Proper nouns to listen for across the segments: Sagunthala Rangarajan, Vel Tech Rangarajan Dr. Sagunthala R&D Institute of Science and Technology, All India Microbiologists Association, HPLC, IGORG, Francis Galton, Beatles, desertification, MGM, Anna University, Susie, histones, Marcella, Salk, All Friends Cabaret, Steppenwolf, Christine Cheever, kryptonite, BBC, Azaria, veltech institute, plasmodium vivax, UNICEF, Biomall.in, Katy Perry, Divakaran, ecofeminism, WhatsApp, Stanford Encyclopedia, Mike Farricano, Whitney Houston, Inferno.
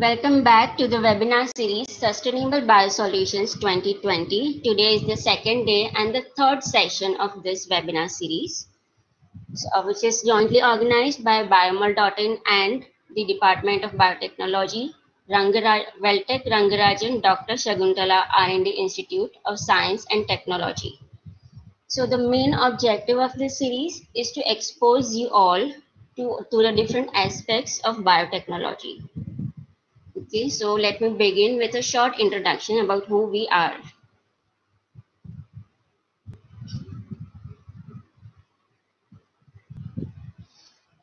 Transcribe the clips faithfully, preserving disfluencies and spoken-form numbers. Welcome back to the webinar series Sustainable Biosolutions twenty twenty. Today is the second day and the third session of this webinar series, which is jointly organized by Biomall dot in and the Department of Biotechnology, Rangara Vel Tech Rangarajan Doctor Sagunthala R and D Institute of Science and Technology. So the main objective of this series is to expose you all to, to the different aspects of biotechnology. Okay, so let me begin with a short introduction about who we are.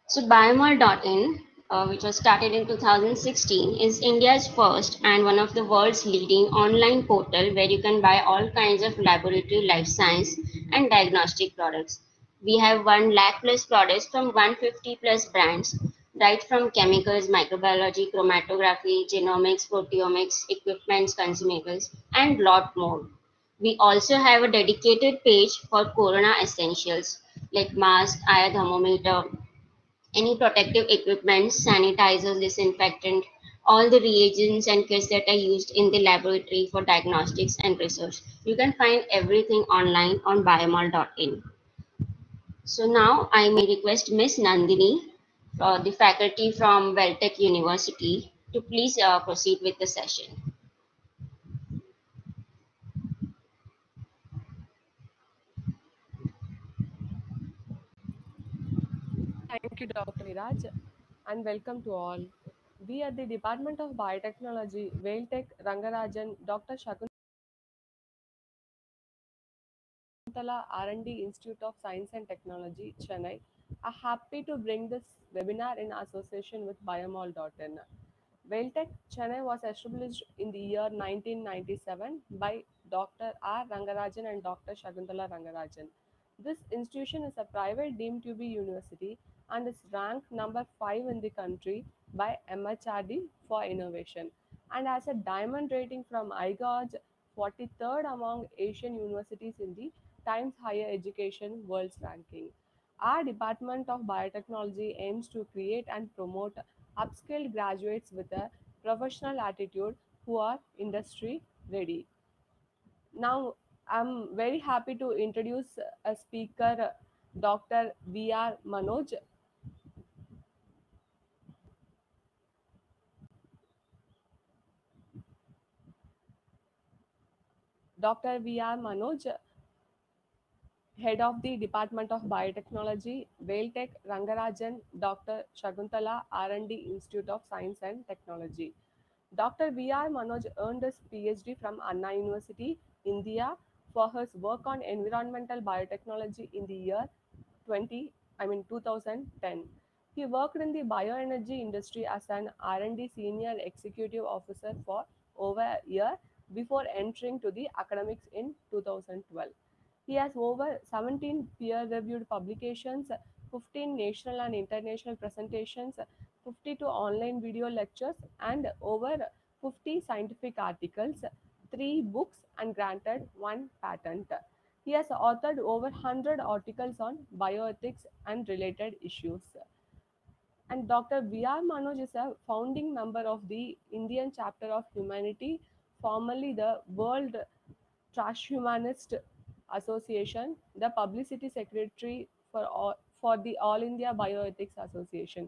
So Biomall dot in, uh, which was started in two thousand sixteen, is India's first and one of the world's leading online portal where you can buy all kinds of laboratory, life science and diagnostic products. We have one lakh plus products from one hundred fifty plus brands, right from chemicals, microbiology, chromatography, genomics, proteomics, equipments, consumables, and lot more. We also have a dedicated page for corona essentials like mask, I R thermometer, any protective equipment, sanitizers, disinfectant, all the reagents and kits that are used in the laboratory for diagnostics and research. You can find everything online on biomall dot in. So now I may request Miz Nandini, Uh, the faculty from Vel Tech University, to please uh, proceed with the session. Thank you, Doctor Viraj, and welcome to all. We at the Department of Biotechnology, Vel Tech Rangarajan Doctor Sagunthala R and D Institute of Science and Technology, Chennai, are happy to bring this webinar in association with Biomall dot in. Vel Tech Chennai was established in the year nineteen ninety-seven by Doctor R Rangarajan and Doctor Sagunthala Rangarajan. This institution is a private deemed to be university and is ranked number five in the country by M H R D for innovation, and has a diamond rating from I G O R G, forty-third among Asian universities in the Times Higher Education World's ranking. Our Department of Biotechnology aims to create and promote upskilled graduates with a professional attitude who are industry ready. Now, I'm very happy to introduce a speaker, Doctor V R Manoj. Doctor V R Manoj, Head of the Department of Biotechnology, Vel Tech Rangarajan Doctor Sagunthala R and D Institute of Science and Technology. Doctor V R Manoj earned his PhD from Anna University, India, for his work on environmental biotechnology in the year twenty, I mean two thousand ten. He worked in the bioenergy industry as an R and D Senior Executive Officer for over a year before entering to the academics in two thousand twelve. He has over seventeen peer-reviewed publications, fifteen national and international presentations, fifty-two online video lectures, and over fifty scientific articles, three books, and granted one patent. He has authored over one hundred articles on bioethics and related issues. And Doctor V R Manoj is a founding member of the Indian chapter of Humanity, formerly the World Transhumanist Association, the publicity secretary for all, for the All India Bioethics Association,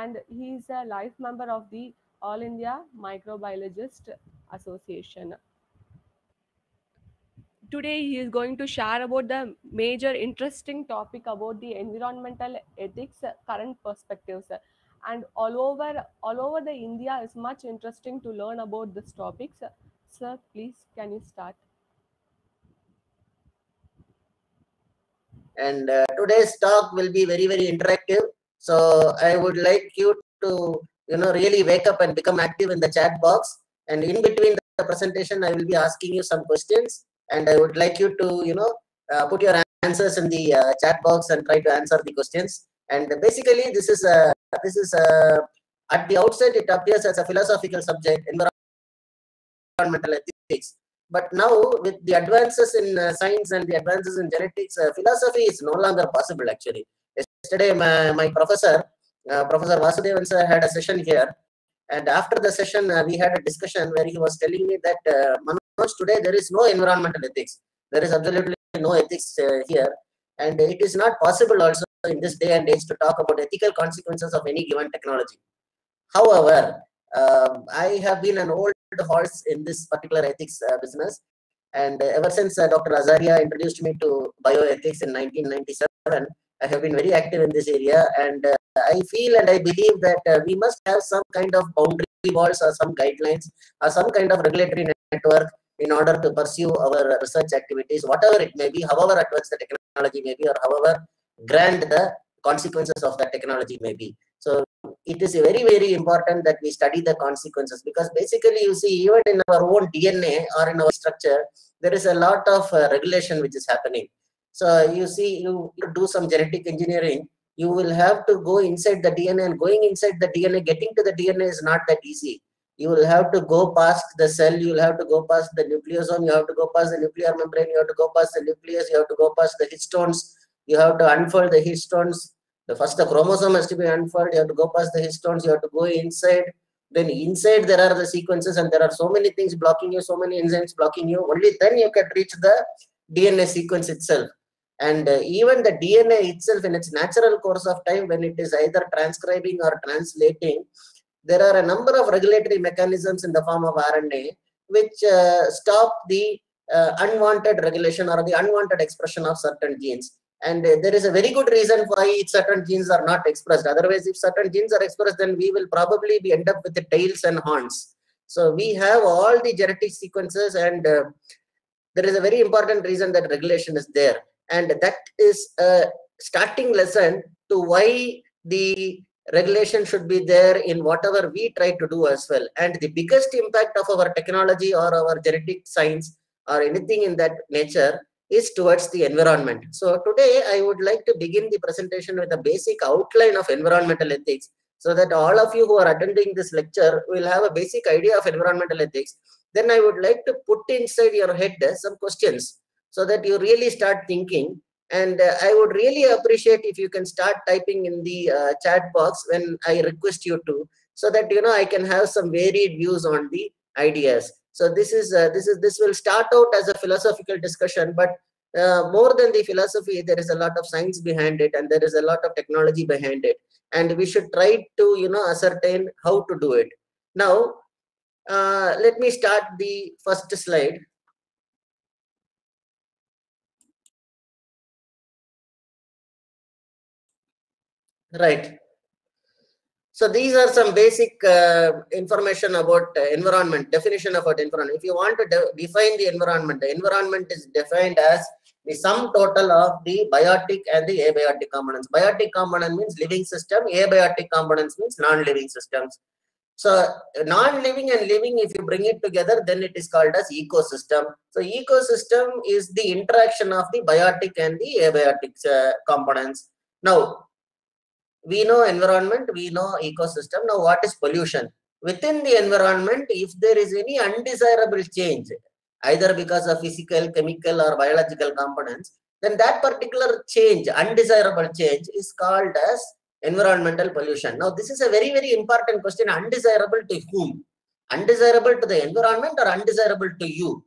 and he is a life member of the All India Microbiologists Association. Today he is going to share about the major interesting topic about the environmental ethics current perspectives, and all over all over the India is much interesting to learn about this topics. Sir, please can you start? And uh, today's talk will be very, very interactive. So I would like you to, you know, really wake up and become active in the chat box. And in between the presentation, I will be asking you some questions. And I would like you to, you know, uh, put your answers in the uh, chat box and try to answer the questions. And basically, this is a, this is a, at the outset, it appears as a philosophical subject, environmental ethics. But now, with the advances in uh, science and the advances in genetics, uh, philosophy is no longer possible, actually. Yesterday, my, my professor, uh, Professor Vasudevan sir, had a session here. And after the session, uh, we had a discussion where he was telling me that uh, Manoj, today there is no environmental ethics. There is absolutely no ethics uh, here. And it is not possible also in this day and age to talk about ethical consequences of any given technology. However, um, I have been an old horse in this particular ethics uh, business. And uh, ever since uh, Doctor Azaria introduced me to bioethics in nineteen ninety-seven, I have been very active in this area. And uh, I feel and I believe that uh, we must have some kind of boundary walls or some guidelines or some kind of regulatory network in order to pursue our research activities, whatever it may be, however advanced the technology may be or however grand the consequences of that technology may be. So it is very, very important that we study the consequences, because basically you see, even in our own D N A or in our structure, there is a lot of uh, regulation which is happening. So you see, you, you do some genetic engineering, you will have to go inside the D N A, and going inside the D N A, getting to the D N A is not that easy. You will have to go past the cell, you will have to go past the nucleosome, you have to go past the nuclear membrane, you have to go past the nucleus, you have to go past the histones, you have to unfold the histones. The first the chromosome has to be unfurled, you have to go past the histones, you have to go inside. Then inside there are the sequences, and there are so many things blocking you, so many enzymes blocking you. Only then you can reach the D N A sequence itself. And uh, even the D N A itself in its natural course of time, when it is either transcribing or translating, there are a number of regulatory mechanisms in the form of R N A which uh, stop the uh, unwanted regulation or the unwanted expression of certain genes. And uh, there is a very good reason why certain genes are not expressed. Otherwise, if certain genes are expressed, then we will probably be end up with the tails and horns. So we have all the genetic sequences, and uh, there is a very important reason that regulation is there. And that is a starting lesson to why the regulation should be there in whatever we try to do as well. And the biggest impact of our technology or our genetic science or anything in that nature is towards the environment. So today I would like to begin the presentation with a basic outline of environmental ethics, so that all of you who are attending this lecture will have a basic idea of environmental ethics. Then I would like to put inside your head some questions, so that you really start thinking. And uh, I would really appreciate if you can start typing in the uh, chat box when I request you to, so that you know I can have some varied views on the ideas. So this is uh, this is this will start out as a philosophical discussion, but uh, more than the philosophy, there is a lot of science behind it, and there is a lot of technology behind it, and we should try to you know ascertain how to do it. Now, uh, let me start the first slide. Right. So these are some basic uh, information about uh, environment, definition about environment. If you want to de define the environment, the environment is defined as the sum total of the biotic and the abiotic components. Biotic component means living system, abiotic components means non-living systems. So non-living and living, if you bring it together, then it is called as ecosystem. So ecosystem is the interaction of the biotic and the abiotic uh, components. Now, we know environment, we know ecosystem. Now, what is pollution? Within the environment, if there is any undesirable change, either because of physical, chemical, or biological components, then that particular change, undesirable change, is called as environmental pollution. Now, this is a very, very important question. Undesirable to whom? Undesirable to the environment or undesirable to you?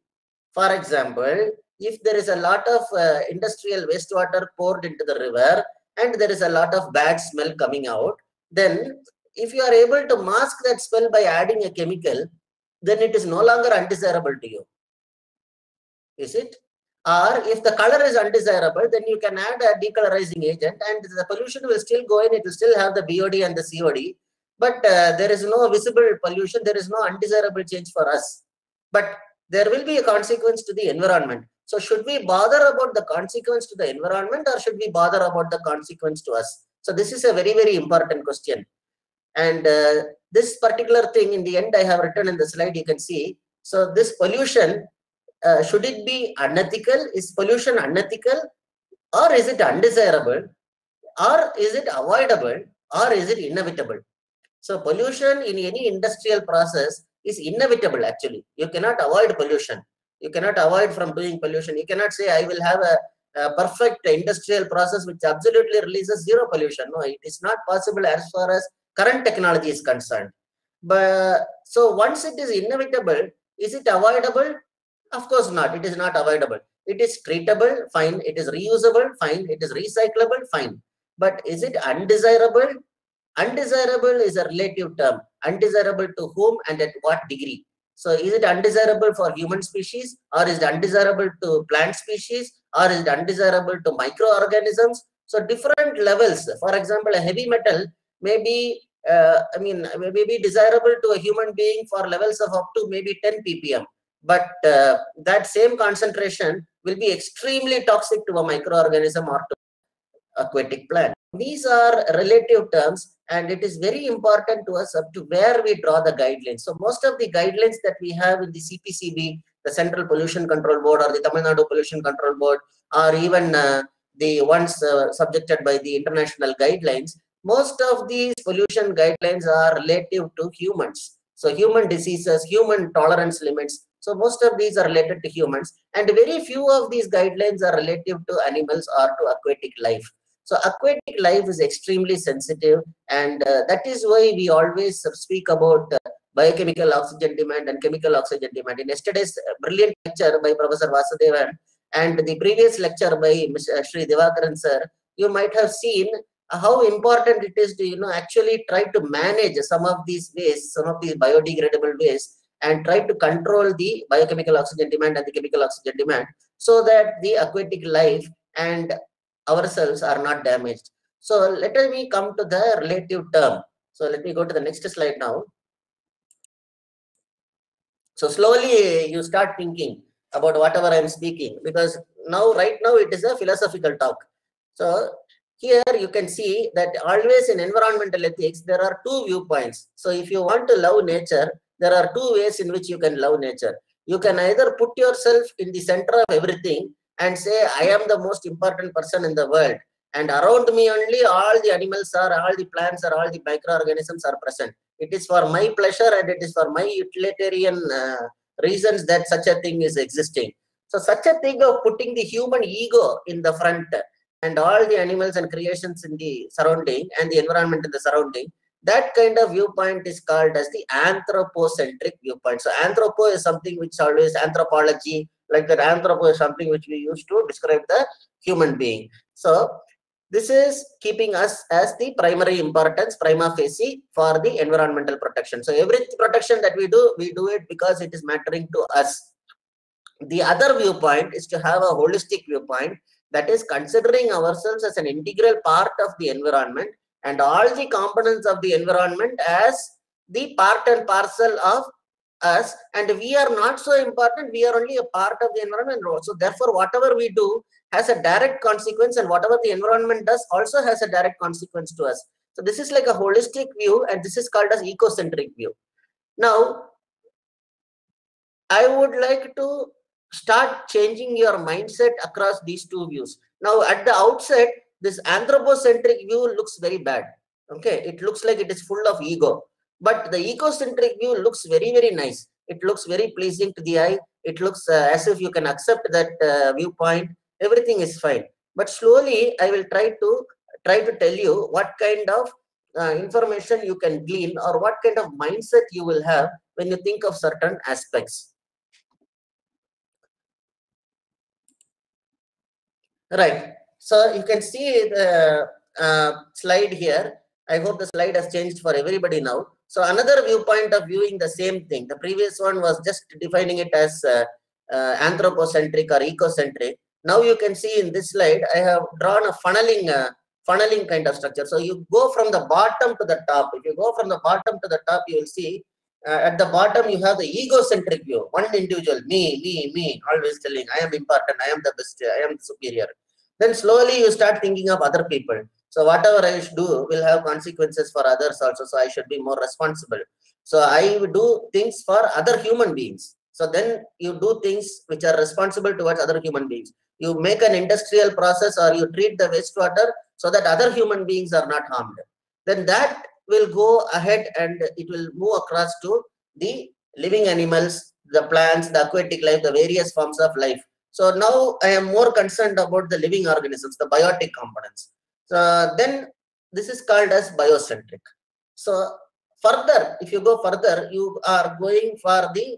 For example, if there is a lot of uh, industrial wastewater poured into the river, and there is a lot of bad smell coming out, then if you are able to mask that smell by adding a chemical, then it is no longer undesirable to you. Is it? Or if the color is undesirable, then you can add a decolorizing agent and the pollution will still go in, it will still have the B O D and the C O D, but uh, there is no visible pollution, there is no undesirable change for us. But there will be a consequence to the environment. So should we bother about the consequence to the environment or should we bother about the consequence to us? So this is a very, very important question. And uh, this particular thing in the end I have written in the slide, you can see. So this pollution, uh, should it be unethical? Is pollution unethical? Or is it undesirable? Or is it avoidable? Or is it inevitable? So pollution in any industrial process is inevitable actually. You cannot avoid pollution. You cannot avoid from doing pollution. You cannot say, I will have a, a perfect industrial process which absolutely releases zero pollution. No, it is not possible as far as current technology is concerned. But so once it is inevitable, is it avoidable? Of course not. It is not avoidable. It is treatable, fine. It is reusable, fine. It is recyclable, fine. But is it undesirable? Undesirable is a relative term. Undesirable to whom and at what degree? So is it undesirable for human species, or is it undesirable to plant species, or is it undesirable to microorganisms? So different levels. For example, a heavy metal may be, uh, I mean, may be desirable to a human being for levels of up to maybe ten p p m. But uh, that same concentration will be extremely toxic to a microorganism or to aquatic plant. These are relative terms, and it is very important to us up to where we draw the guidelines. So most of the guidelines that we have in the C P C B, the Central Pollution Control Board, or the Tamil Nadu Pollution Control Board, or even uh, the ones uh, subjected by the international guidelines, most of these pollution guidelines are relative to humans. So human diseases, human tolerance limits. So most of these are related to humans, and very few of these guidelines are relative to animals or to aquatic life. So aquatic life is extremely sensitive, and uh, that is why we always speak about uh, biochemical oxygen demand and chemical oxygen demand. In yesterday's brilliant lecture by Professor Vasudevan and the previous lecture by Mister Shri Divakaran sir, you might have seen how important it is to you know actually try to manage some of these wastes, some of these biodegradable wastes, and try to control the biochemical oxygen demand and the chemical oxygen demand so that the aquatic life and ourselves are not damaged. So let me come to the relative term. So let me go to the next slide now. So slowly you start thinking about whatever I'm speaking, because now right now it is a philosophical talk. So here you can see that always in environmental ethics, there are two viewpoints. So if you want to love nature, there are two ways in which you can love nature. You can either put yourself in the center of everything and say, I am the most important person in the world, and around me only all the animals are, all the plants are, all the microorganisms are present. It is for my pleasure and it is for my utilitarian uh, reasons that such a thing is existing. So such a thing of putting the human ego in the front and all the animals and creations in the surrounding and the environment in the surrounding, that kind of viewpoint is called as the anthropocentric viewpoint. So anthropo is something which always, anthropology, like that anthropo is something which we use to describe the human being. So this is keeping us as the primary importance, prima facie, for the environmental protection. So every protection that we do, we do it because it is mattering to us. The other viewpoint is to have a holistic viewpoint, that is considering ourselves as an integral part of the environment and all the components of the environment as the part and parcel of us, and we are not so important, we are only a part of the environment. So therefore whatever we do has a direct consequence, and whatever the environment does also has a direct consequence to us. So this is like a holistic view, and this is called as ecocentric view. Now I would like to start changing your mindset across these two views. Now at the outset, this anthropocentric view looks very bad. Okay, it looks like it is full of ego. But the ecocentric view looks very, very nice. It looks very pleasing to the eye. It looks uh, as if you can accept that uh, viewpoint. Everything is fine. But slowly, I will try to try to tell you what kind of uh, information you can glean, or what kind of mindset you will have when you think of certain aspects. Right. So you can see the uh, slide here. I hope the slide has changed for everybody now. So another viewpoint of viewing the same thing. The previous one was just defining it as uh, uh, anthropocentric or ecocentric. Now you can see in this slide, I have drawn a funneling, uh, funneling kind of structure. So you go from the bottom to the top. If you go from the bottom to the top, you will see uh, at the bottom, you have the egocentric view. One individual, me, me, me, always telling, I am important, I am the best, I am the superior. Then slowly you start thinking of other people. So whatever I do will have consequences for others also. So I should be more responsible. So I do things for other human beings. So then you do things which are responsible towards other human beings. You make an industrial process, or you treat the wastewater so that other human beings are not harmed. Then that will go ahead and it will move across to the living animals, the plants, the aquatic life, the various forms of life. So now I am more concerned about the living organisms, the biotic components. So then this is called as biocentric. So Further, if you go further, you are going for the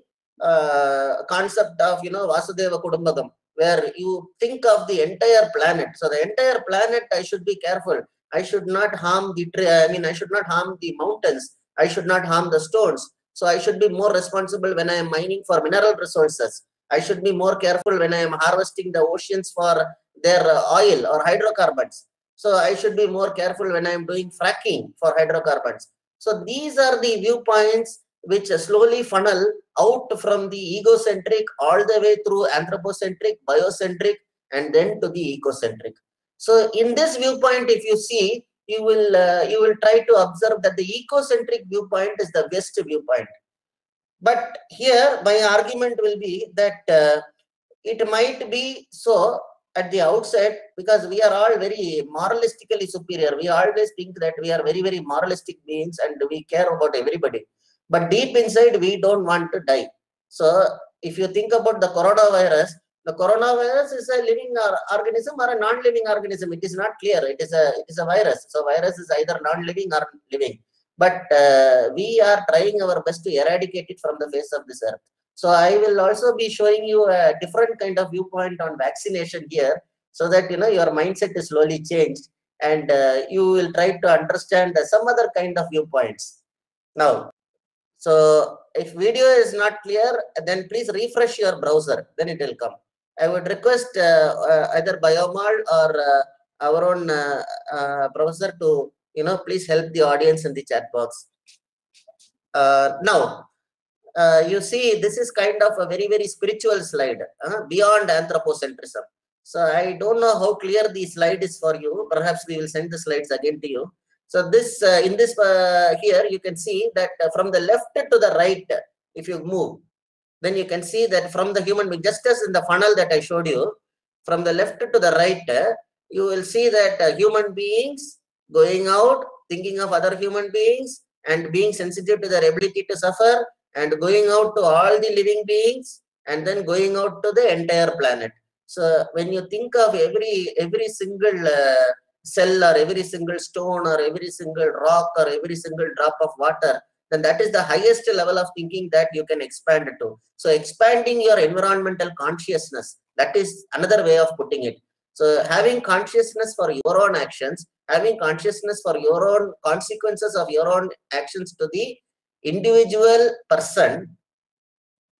uh, concept of, you know, Vasudeva Kudumbagam, where you think of the entire planet. So the entire planet, I should be careful. I should not harm the tree. I mean, I should not harm the mountains. I should not harm the stones. So I should be more responsible when I am mining for mineral resources. I should be more careful when I am harvesting the oceans for their oil or hydrocarbons. So I should be more careful when I am doing fracking for hydrocarbons. So these are the viewpoints which slowly funnel out from the egocentric all the way through anthropocentric, biocentric, and then to the ecocentric. So in this viewpoint, if you see, you will uh, you will try to observe that the ecocentric viewpoint is the West viewpoint. But here my argument will be that uh, it might be so at the outset because we are all very moralistically superior. We always think that we are very, very moralistic beings and we care about everybody. But deep inside, we don't want to die. So if you think about the coronavirus, the coronavirus is a living organism or a non-living organism. It is not clear. It is a it is a virus. So virus is either non-living or living. But uh, we are trying our best to eradicate it from the face of this earth. So I will also be showing you a different kind of viewpoint on vaccination here, so that you know your mindset is slowly changed and uh, you will try to understand some other kind of viewpoints. Now, so if video is not clear, then please refresh your browser. Then it will come. I would request uh, uh, either Biomall or uh, our own uh, uh, browser to, you know, please help the audience in the chat box. Uh, now, uh, you see, this is kind of a very, very spiritual slide, uh, beyond anthropocentrism. So I don't know how clear the slide is for you. Perhaps we will send the slides again to you. So this, uh, in this uh, here, you can see that uh, from the left to the right, if you move, then you can see that from the human being, just as in the funnel that I showed you, from the left to the right, uh, you will see that uh, human beings going out, thinking of other human beings and being sensitive to their ability to suffer and going out to all the living beings and then going out to the entire planet. So when you think of every, every single uh, cell or every single stone or every single rock or every single drop of water, then that is the highest level of thinking that you can expand to. So expanding your environmental consciousness, that is another way of putting it. So having consciousness for your own actions, having consciousness for your own consequences of your own actions to the individual person.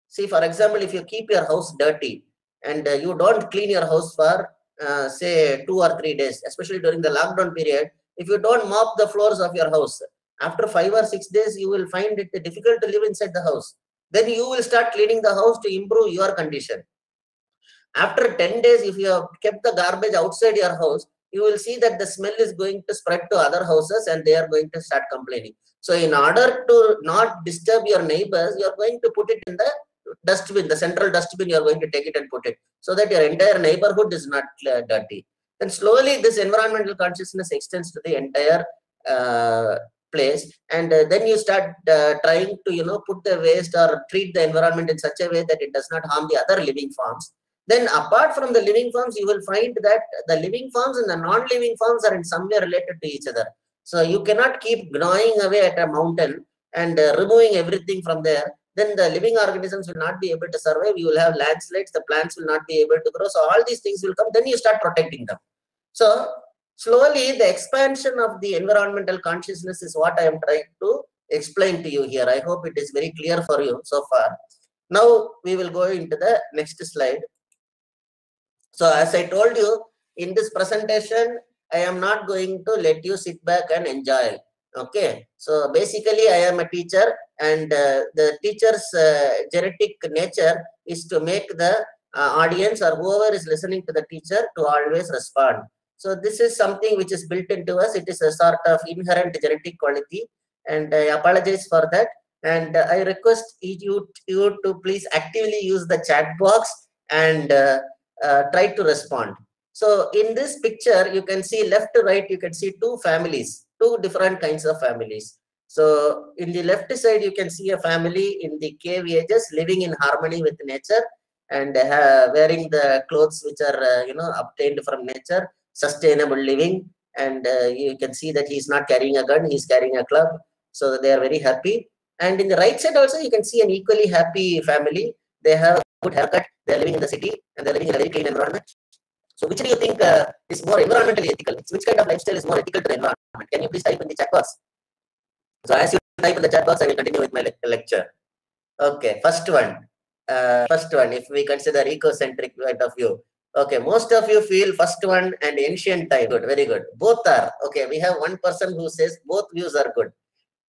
See, for example, if you keep your house dirty and uh, you don't clean your house for, uh, say, two or three days, especially during the lockdown period, if you don't mop the floors of your house, after five or six days, you will find it difficult to live inside the house. Then you will start cleaning the house to improve your condition. After ten days, if you have kept the garbage outside your house, you will see that the smell is going to spread to other houses and they are going to start complaining. So in order to not disturb your neighbors, you are going to put it in the dustbin, the central dustbin, you are going to take it and put it so that your entire neighborhood is not uh, dirty. Then slowly this environmental consciousness extends to the entire uh, place, and uh, then you start uh, trying to, you know, put the waste or treat the environment in such a way that it does not harm the other living forms. Then apart from the living forms, you will find that the living forms and the non-living forms are in some way related to each other. So you cannot keep gnawing away at a mountain and uh, removing everything from there. Then the living organisms will not be able to survive. You will have landslides. The plants will not be able to grow. So all these things will come. Then you start protecting them. So slowly the expansion of the environmental consciousness is what I am trying to explain to you here. I hope it is very clear for you so far. Now we will go into the next slide. So as I told you, in this presentation, I am not going to let you sit back and enjoy. Okay. So basically, I am a teacher, and uh, the teacher's uh, genetic nature is to make the uh, audience or whoever is listening to the teacher to always respond. So this is something which is built into us. It is a sort of inherent genetic quality, and I apologize for that. And uh, I request you, you to please actively use the chat box and uh, Uh, try to respond. So in this picture, you can see left to right, you can see two families, two different kinds of families. So in the left side, you can see a family in the cave ages living in harmony with nature and uh, wearing the clothes which are, uh, you know, obtained from nature, sustainable living. And uh, you can see that he's not carrying a gun, he's carrying a club. so that they are very happy. And in the right side also, you can see an equally happy family. They have a good haircut, they are living in the city, and they are living in a very clean environment. So which do you think uh, is more environmentally ethical? Which kind of lifestyle is more ethical to the environment? Can you please type in the chat box? So as you type in the chat box, I will continue with my le lecture. Okay, first one. Uh, first one, if we consider ecocentric point of view. Okay, most of you feel first one and ancient time. Good, very good. Both are. Okay, we have one person who says both views are good.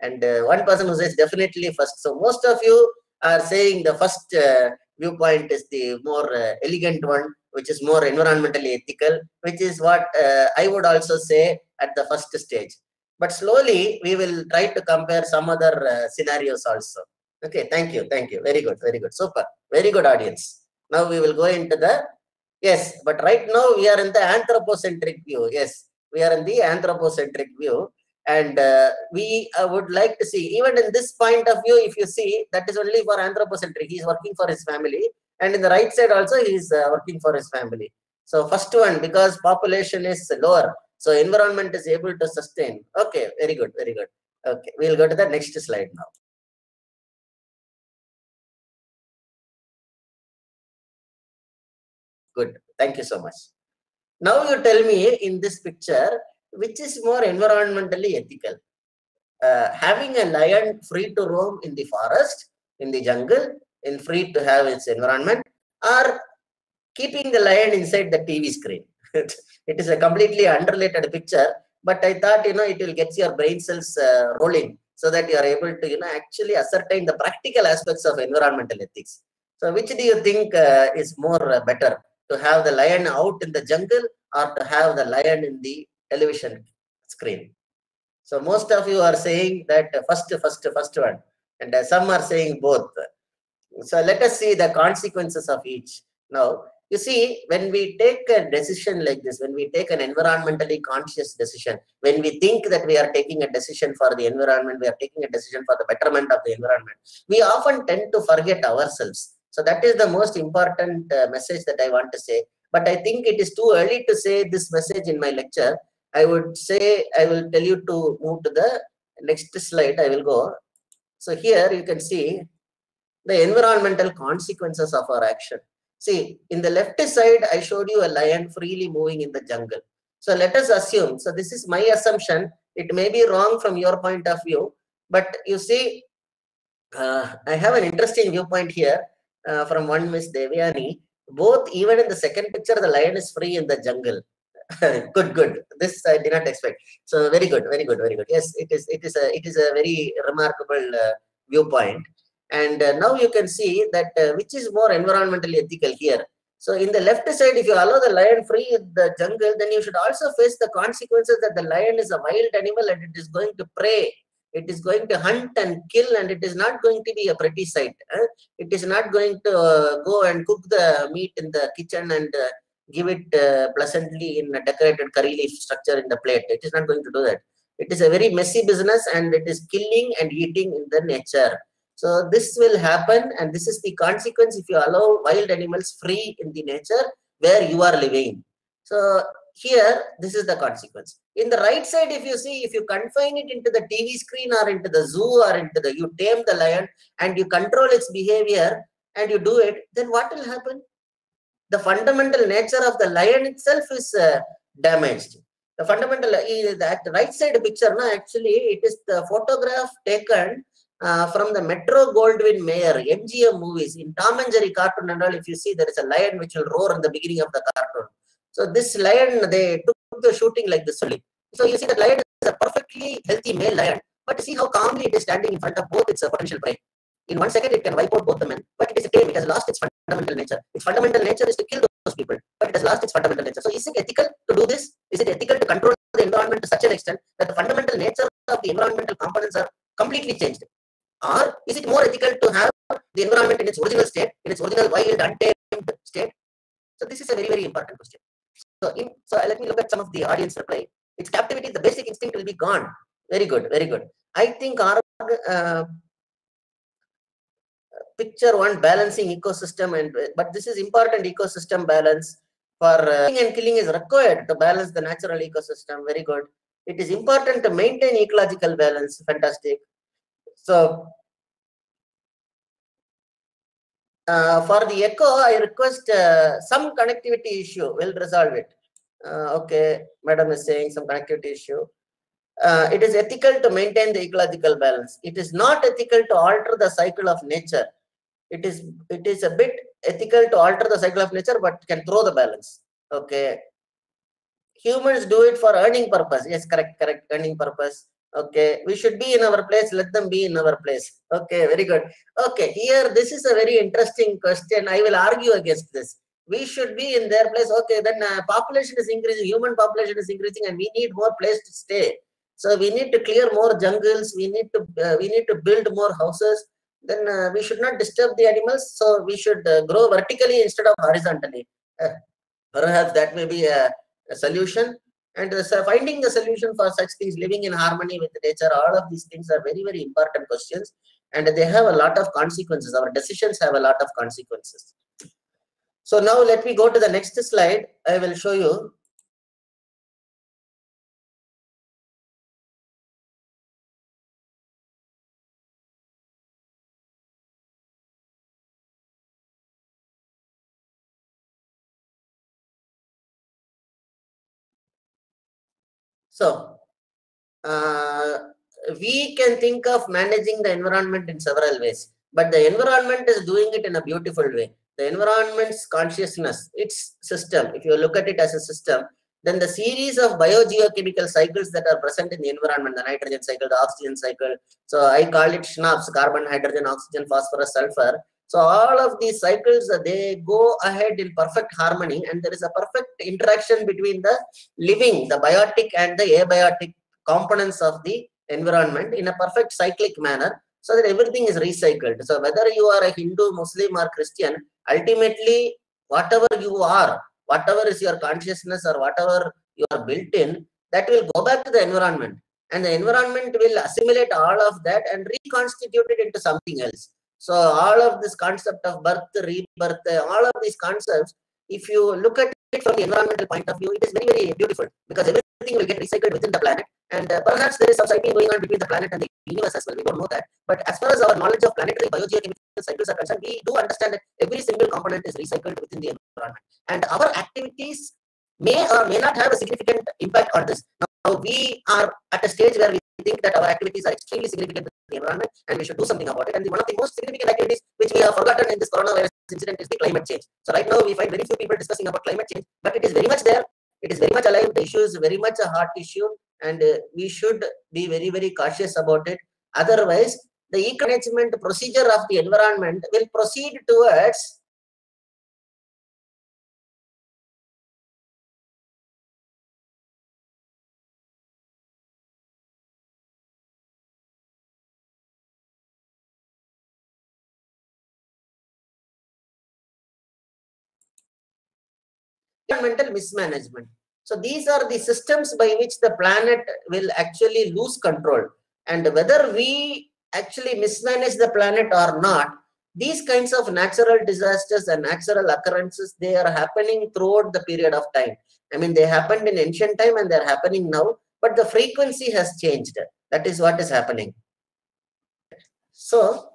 And uh, one person who says definitely first. So most of you are saying the first uh, viewpoint is the more uh, elegant one, which is more environmentally ethical, which is what uh, I would also say at the first stage. But slowly, we will try to compare some other uh, scenarios also. Okay, thank you, thank you. Very good, very good. Super, very good audience. Now we will go into the... Yes, but right now we are in the anthropocentric view. Yes, we are in the anthropocentric view. And uh, we uh, would like to see, even in this point of view, if you see, that is only for anthropocentric. He is working for his family. And in the right side also, he is uh, working for his family. So first one, because population is lower, so environment is able to sustain. Okay, very good, very good. Okay, we'll go to the next slide now. Good, thank you so much. Now you tell me in this picture, which is more environmentally ethical? Uh, having a lion free to roam in the forest, in the jungle, and free to have its environment, or keeping the lion inside the T V screen? It is a completely unrelated picture, but I thought, you know, it will get your brain cells uh, rolling so that you are able to, you know, actually ascertain the practical aspects of environmental ethics. So which do you think uh, is more uh, better, to have the lion out in the jungle or to have the lion in the television screen? So most of you are saying that first, first, first one, and uh, some are saying both. So let us see the consequences of each. Now, you see, when we take a decision like this, when we take an environmentally conscious decision, when we think that we are taking a decision for the environment, we are taking a decision for the betterment of the environment, we often tend to forget ourselves. So that is the most important uh, message that I want to say. But I think it is too early to say this message in my lecture. I would say, I will tell you to move to the next slide. I will go. So here you can see the environmental consequences of our action. See, in the left side, I showed you a lion freely moving in the jungle. So let us assume, so this is my assumption, it may be wrong from your point of view, but you see, uh, I have an interesting viewpoint here uh, from one Miss Devyani. Both, even in the second picture, the lion is free in the jungle. Good, good. This I did not expect. So very good, very good, very good. Yes, it is, it is, a, it is a very remarkable uh, viewpoint. And uh, now you can see that uh, which is more environmentally ethical here. So in the left side, if you allow the lion free in the jungle, then you should also face the consequences that the lion is a wild animal and it is going to prey. It is going to hunt and kill, and it is not going to be a pretty sight. Eh? It is not going to uh, go and cook the meat in the kitchen and uh, give it uh, pleasantly in a decorated curry leaf structure in the plate. It is not going to do that. It is a very messy business, and it is killing and eating in the nature. So this will happen, and this is the consequence if you allow wild animals free in the nature where you are living. So here, this is the consequence. In the right side, if you see, if you confine it into the T V screen or into the zoo or into the, you tame the lion and you control its behavior and you do it, then what will happen? The fundamental nature of the lion itself is uh, damaged. The fundamental, uh, that right side picture, no, actually, it is the photograph taken Uh, from the Metro-Goldwyn-Mayer M G M movies. In Tom and Jerry cartoon and all, if you see, there is a lion which will roar in the beginning of the cartoon. So this lion, they took the shooting like this only. So you see the lion is a perfectly healthy male lion, but see how calmly it is standing in front of both its potential prey. In one second, it can wipe out both the men, but it is a tame, it has lost its fundamental nature. Its fundamental nature is to kill those people, but it has lost its fundamental nature. So is it ethical to do this? Is it ethical to control the environment to such an extent that the fundamental nature of the environmental components are completely changed? Or is it more ethical to have the environment in its original state, in its original wild, untamed state? So this is a very, very important question. So, in, so let me look at some of the audience reply. Its captivity, the basic instinct will be gone. Very good, very good. I think our uh, picture one, balancing ecosystem, and but this is important ecosystem balance. For uh, killing and killing is required to balance the natural ecosystem. Very good. It is important to maintain ecological balance. Fantastic. So uh, for the echo, I request uh, some connectivity issue. We'll resolve it. Uh, okay, madam is saying some connectivity issue. Uh, it is ethical to maintain the ecological balance. It is not ethical to alter the cycle of nature. It is it is a bit ethical to alter the cycle of nature, but can throw the balance. Okay. Humans do it for earning purpose. Yes, correct, correct, earning purpose. Okay, we should be in our place. Let them be in our place. Okay, very good. Okay, here this is a very interesting question. I will argue against this. We should be in their place. Okay, then uh, population is increasing. Human population is increasing, and we need more place to stay. So we need to clear more jungles. We need to uh, we need to build more houses. Then uh, we should not disturb the animals. So we should uh, grow vertically instead of horizontally. Uh, perhaps that may be a, a solution. And uh, so finding the solution for such things, living in harmony with nature, all of these things are very, very important questions, and they have a lot of consequences. Our decisions have a lot of consequences. So now let me go to the next slide. I will show you. So, uh, we can think of managing the environment in several ways, but the environment is doing it in a beautiful way. The environment's consciousness, its system, if you look at it as a system, then the series of biogeochemical cycles that are present in the environment, the nitrogen cycle, the oxygen cycle. So I call it SHNOPS, carbon, hydrogen, oxygen, phosphorus, sulfur. So all of these cycles, they go ahead in perfect harmony, and there is a perfect interaction between the living, the biotic and the abiotic components of the environment in a perfect cyclic manner, so that everything is recycled. So whether you are a Hindu, Muslim or Christian, ultimately whatever you are, whatever is your consciousness or whatever you are built in, that will go back to the environment, and the environment will assimilate all of that and reconstitute it into something else. So all of this concept of birth, rebirth, all of these concepts, if you look at it from the environmental point of view, it is very, very beautiful, because everything will get recycled within the planet. And uh, perhaps there is some cycling going on between the planet and the universe as well. We don't know that. But as far as our knowledge of planetary biogeochemical cycles are concerned, we do understand that every single component is recycled within the environment. And our activities may or may not have a significant impact on this. Now, we are at a stage where we think that our activities are extremely significant to the environment, and we should do something about it. And one of the most significant activities which we have forgotten in this coronavirus incident is the climate change. So right now we find very few people discussing about climate change, but it is very much there. It is very much alive. The issue is very much a hot issue, and uh, we should be very, very cautious about it. Otherwise, the eco-management procedure of the environment will proceed towards environmental mismanagement. So these are the systems by which the planet will actually lose control, and whether we actually mismanage the planet or not, these kinds of natural disasters and natural occurrences, they are happening throughout the period of time. I mean, they happened in ancient time and they're happening now, but the frequency has changed. That is what is happening. So,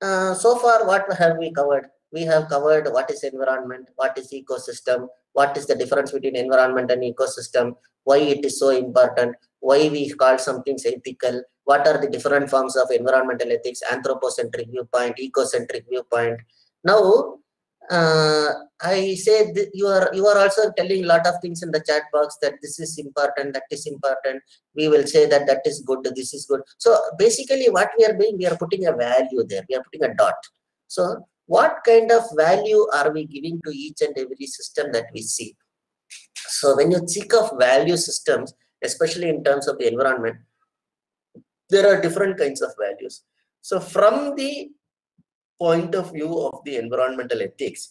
uh, so far what have we covered? We have covered what is environment, what is ecosystem, what is the difference between environment and ecosystem, why it is so important, why we call some things ethical, what are the different forms of environmental ethics, anthropocentric viewpoint, ecocentric viewpoint. Now, uh, I say you are, you are also telling a lot of things in the chat box that this is important, that is important. We will say that that is good, this is good. So basically what we are doing, we are putting a value there, we are putting a dot. So what kind of value are we giving to each and every system that we see? So when you think of value systems, especially in terms of the environment, there are different kinds of values. So from the point of view of the environmental ethics,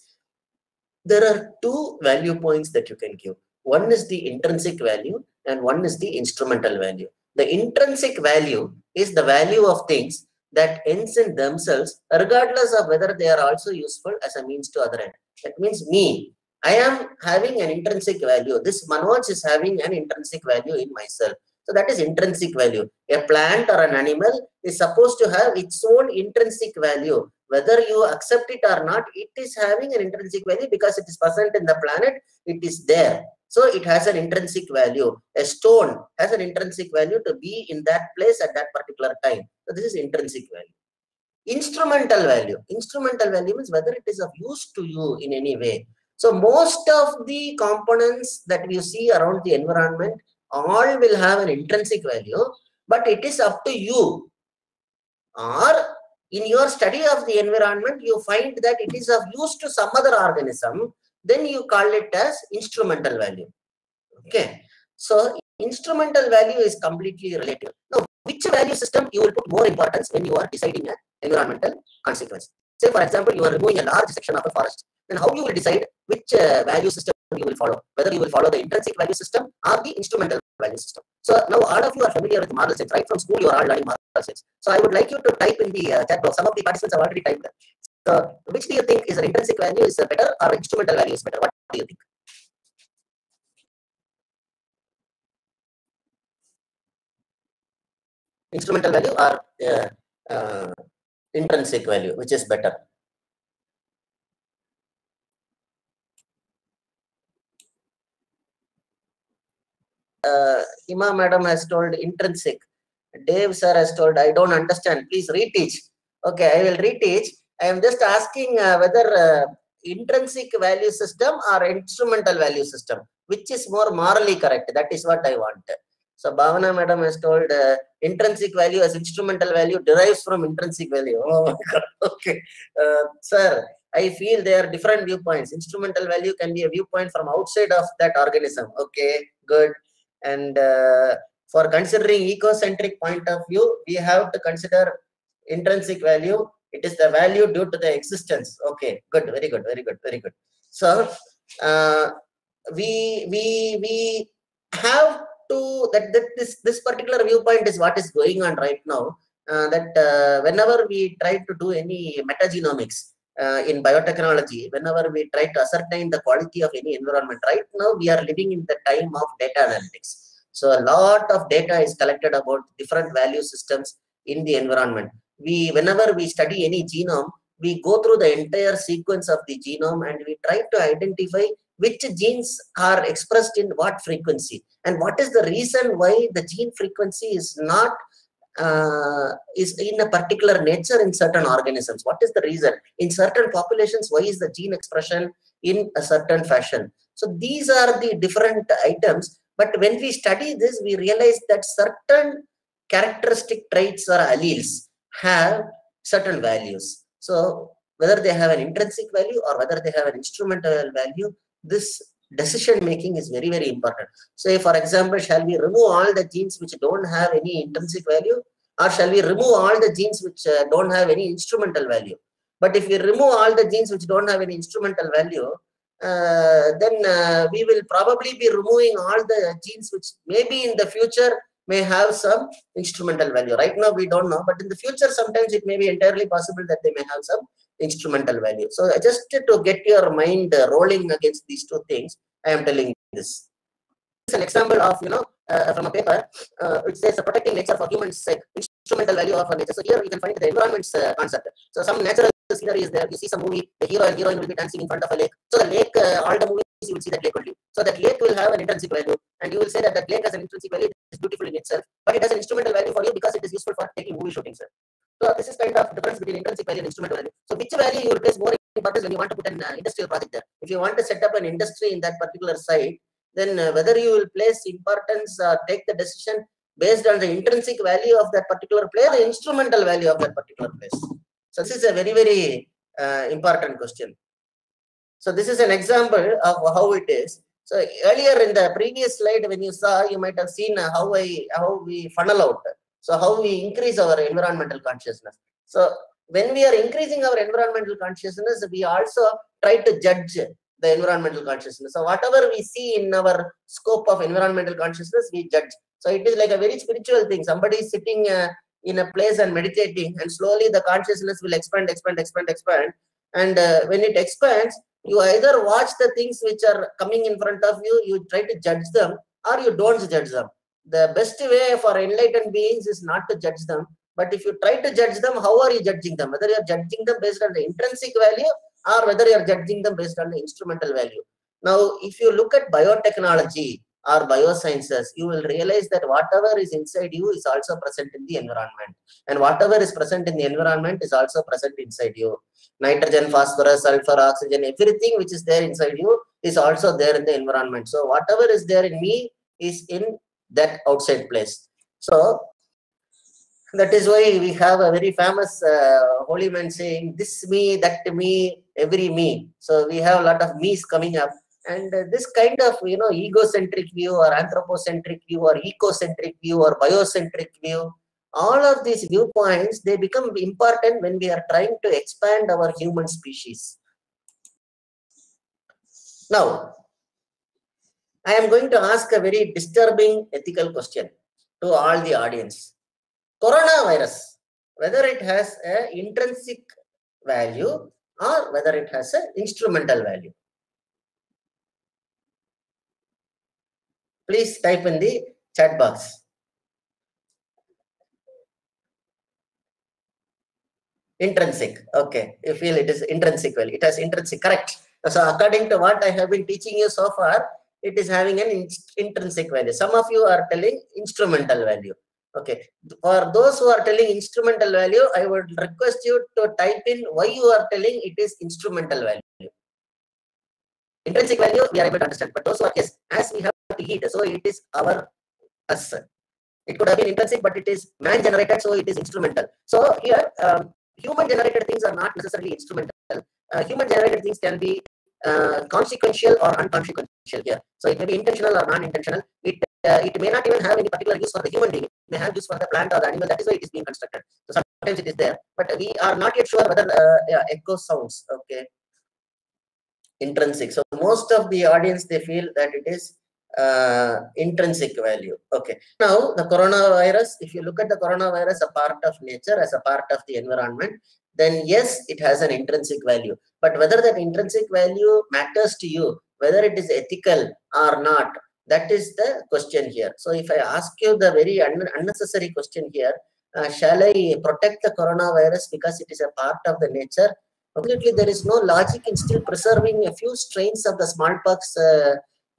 there are two value points that you can give. One is the intrinsic value and one is the instrumental value. The intrinsic value is the value of things that ends in themselves, regardless of whether they are also useful as a means to other end. That means me, I am having an intrinsic value. This Manoj is having an intrinsic value in myself. So that is intrinsic value. A plant or an animal is supposed to have its own intrinsic value. Whether you accept it or not, it is having an intrinsic value because it is present in the planet, it is there. So it has an intrinsic value. A stone has an intrinsic value to be in that place at that particular time. So this is intrinsic value. Instrumental value. Instrumental value means whether it is of use to you in any way. So most of the components that you see around the environment, all will have an intrinsic value, but it is up to you. Or in your study of the environment, you find that it is of use to some other organism, then you call it as instrumental value. Okay. So instrumental value is completely relative. Now, which value system you will put more importance when you are deciding an environmental consequence? Say, for example, you are removing a large section of a forest. Then how you will decide which uh, value system you will follow, whether you will follow the intrinsic value system or the instrumental value system. So now all of you are familiar with model sets, right? From school you are all learning model sets. So I would like you to type in the uh, chat box. Some of the participants have already typed that. So which do you think is an intrinsic value is better or instrumental value is better? What do you think? Instrumental value or uh, uh, intrinsic value, which is better? Uh, Ima madam has told intrinsic. Dave sir has told I don't understand. Please reteach. Okay, I will reteach. I am just asking uh, whether uh, intrinsic value system or instrumental value system, which is more morally correct. That is what I want. So Bhavana madam has told uh, intrinsic value as instrumental value derives from intrinsic value. Oh my God. Okay, uh, sir. I feel there are different viewpoints. Instrumental value can be a viewpoint from outside of that organism. Okay, good. And uh, for considering ecocentric point of view, we have to consider intrinsic value. It is the value due to the existence. Okay, good, very good, very good, very good. So uh, we we we have to that, that this this particular viewpoint is what is going on right now. Uh, that uh, whenever we try to do any metagenomics uh, in biotechnology, whenever we try to ascertain the quality of any environment, right now we are living in the time of data analytics. So a lot of data is collected about different value systems in the environment. We, whenever we study any genome, we go through the entire sequence of the genome and we try to identify which genes are expressed in what frequency and what is the reason why the gene frequency is not uh, is in a particular nature in certain organisms. What is the reason? In certain populations, why is the gene expression in a certain fashion? So these are the different items. But when we study this, we realize that certain characteristic traits or alleles have certain values. So whether they have an intrinsic value or whether they have an instrumental value, this decision making is very, very important. So for example, shall we remove all the genes which don't have any intrinsic value, or shall we remove all the genes which uh, don't have any instrumental value? But if we remove all the genes which don't have any instrumental value, uh, then uh, we will probably be removing all the genes which maybe in the future may have some instrumental value. Right now we don't know, but in the future sometimes it may be entirely possible that they may have some instrumental value. So just to get your mind rolling against these two things, I am telling you this. This is an example of, you know, uh, from a paper, uh, it says uh, protecting nature for humans, uh, instrumental value of nature. So here we can find the environment's uh, concept. So some natural scenery is there. You see some movie, the hero and heroine will be dancing in front of a lake. So the lake, uh, all the movies you will see that lake only. So that lake will have an intrinsic value, and you will say that that lake has an intrinsic value. It's beautiful in itself, but it has an instrumental value for you because it is useful for taking movie shootings. So this is kind of difference between intrinsic value and instrumental value. So which value you will place more importance when you want to put an uh, industrial project there? If you want to set up an industry in that particular site, then uh, whether you will place importance or uh, take the decision based on the intrinsic value of that particular place or the instrumental value of that particular place. So this is a very, very uh, important question. So this is an example of how it is. So earlier in the previous slide, when you saw, you might have seen how I how we funnel out. So how we increase our environmental consciousness. So when we are increasing our environmental consciousness, we also try to judge the environmental consciousness. So whatever we see in our scope of environmental consciousness, we judge. So it is like a very spiritual thing. Somebody is sitting uh, in a place and meditating, and slowly the consciousness will expand, expand, expand, expand. And uh, when it expands, you either watch the things which are coming in front of you, you try to judge them, or you don't judge them. the best way for enlightened beings is not to judge them. But if you try to judge them, how are you judging them? Whether you are judging them based on the intrinsic value or whether you are judging them based on the instrumental value. Now, if you look at biotechnology or biosciences, you will realize that whatever is inside you is also present in the environment. And whatever is present in the environment is also present inside you. Nitrogen, phosphorus, sulfur, oxygen, everything which is there inside you is also there in the environment. So whatever is there in me is in that outside place. So that is why we have a very famous uh, holy man saying, this me, that me, every me. So we have a lot of me's coming up. And uh, this kind of, you know, egocentric view or anthropocentric view or ecocentric view or biocentric view, all of these viewpoints, they become important when we are trying to expand our human species. Now, I am going to ask a very disturbing ethical question to all the audience. Coronavirus, whether it has an intrinsic value or whether it has an instrumental value. Please type in the chat box. Intrinsic. Okay, you feel it is intrinsic value. It has intrinsic, correct. So according to what I have been teaching you so far, it is having an intrinsic value. Some of you are telling instrumental value. Okay, for those who are telling instrumental value, I would request you to type in why you are telling it is instrumental value. Intrinsic value, we are able to understand, but those who are, yes, as we have to eat, so it is our, us. It could have been intrinsic, but it is man-generated, so it is instrumental. So here, um, human-generated things are not necessarily instrumental. Uh, human-generated things can be uh, consequential or unconsequential here. So it may be intentional or non-intentional. It Uh, it may not even have any particular use for the human being. It may have use for the plant or the animal. That is why it is being constructed. So sometimes it is there, but we are not yet sure whether uh, yeah, echo sounds okay. Intrinsic. So most of the audience, they feel that it is uh, intrinsic value. Okay. Now the coronavirus. If you look at the coronavirus, a part of nature as a part of the environment, then yes, it has an intrinsic value. But whether that intrinsic value matters to you, whether it is ethical or not, that is the question here. So if I ask you the very un unnecessary question here, uh, shall I protect the coronavirus because it is a part of the nature? Absolutely, there is no logic in still preserving a few strains of the smallpox uh,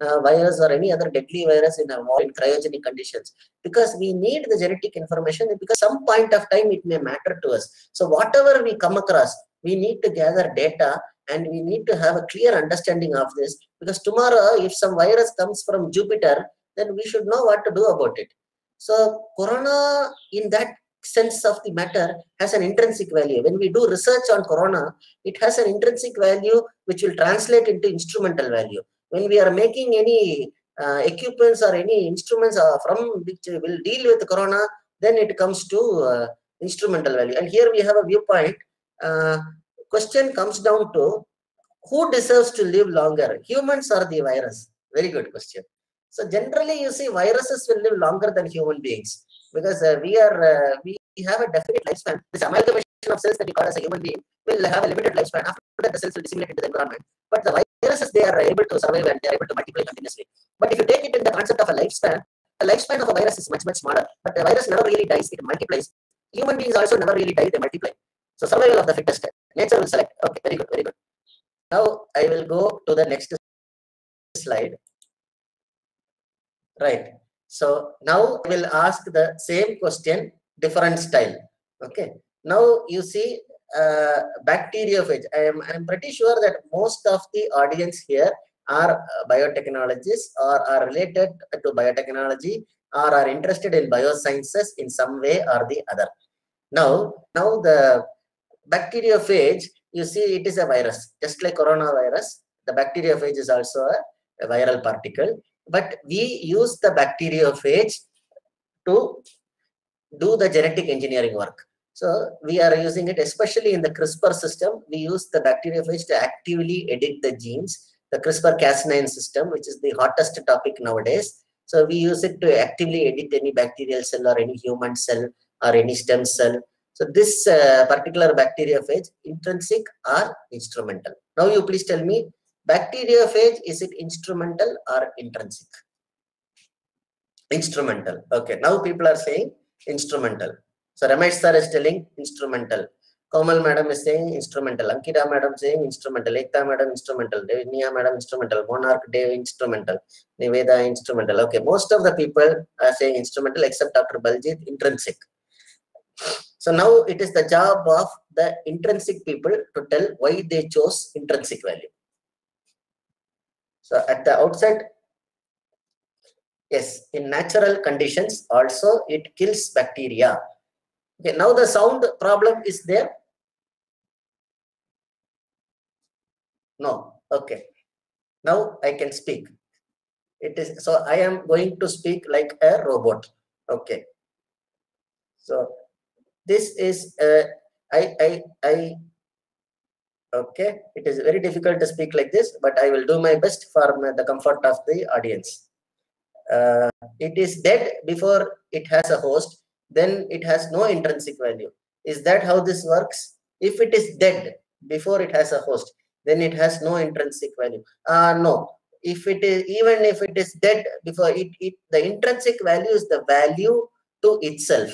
uh, virus or any other deadly virus in, a, in cryogenic conditions. Because we need the genetic information, because some point of time it may matter to us. So whatever we come across, we need to gather data and we need to have a clear understanding of this, because tomorrow if some virus comes from Jupiter, then we should know what to do about it. So corona, in that sense of the matter, has an intrinsic value. When we do research on corona, it has an intrinsic value which will translate into instrumental value. When we are making any uh, equipments or any instruments uh, from which will deal with corona, then it comes to uh, instrumental value. And here we have a viewpoint. Uh, Question comes down to who deserves to live longer, humans or the virus? Very good question. So generally, you see, viruses will live longer than human beings, because uh, we are uh, we have a definite lifespan. This amalgamation of cells that we call as a human being will have a limited lifespan. After that, the cells will disseminate into the environment. But the viruses, they are able to survive and they are able to multiply continuously. But if you take it in the concept of a lifespan, the lifespan of a virus is much, much smaller. But the virus never really dies; it multiplies. Human beings also never really die; they multiply. So survival of the fittest. Nature will select. Okay, very good, very good. Now I will go to the next slide. Right. So now I will ask the same question, different style. Okay. Now you see uh, bacteriophage. I am I am pretty sure that most of the audience here are biotechnologists or are related to biotechnology or are interested in biosciences in some way or the other. Now, now the bacteriophage, you see, it is a virus, just like coronavirus. The bacteriophage is also a, a viral particle, but we use the bacteriophage to do the genetic engineering work. So we are using it, especially in the CRISPR system. We use the bacteriophage to actively edit the genes, the CRISPR Cas nine system, which is the hottest topic nowadays. So we use it to actively edit any bacterial cell or any human cell or any stem cell. So this uh, particular bacteriophage, intrinsic or instrumental? Now you please tell me, bacteriophage, is it instrumental or intrinsic? Instrumental. Okay, now people are saying instrumental. So Ramesh sir is telling instrumental. Komal madam is saying instrumental. Ankita madam saying instrumental. Ekta madam instrumental. Deviniya madam instrumental. Monarch Dev instrumental. Niveda instrumental. Okay, most of the people are saying instrumental except Doctor Baljit, intrinsic. So now it is the job of the intrinsic people to tell why they chose intrinsic value. So at the outset, yes, in natural conditions also it kills bacteria. Okay, now the sound problem is there. No, okay. Now I can speak. It is so I am going to speak like a robot. Okay. So this is uh, I I I. Okay, it is very difficult to speak like this, but I will do my best for the comfort of the audience. Uh, it is dead before it has a host, then it has no intrinsic value. Is that how this works? If it is dead before it has a host, then it has no intrinsic value. Uh, no, if it is, even if it is dead before it, it, the intrinsic value is the value to itself.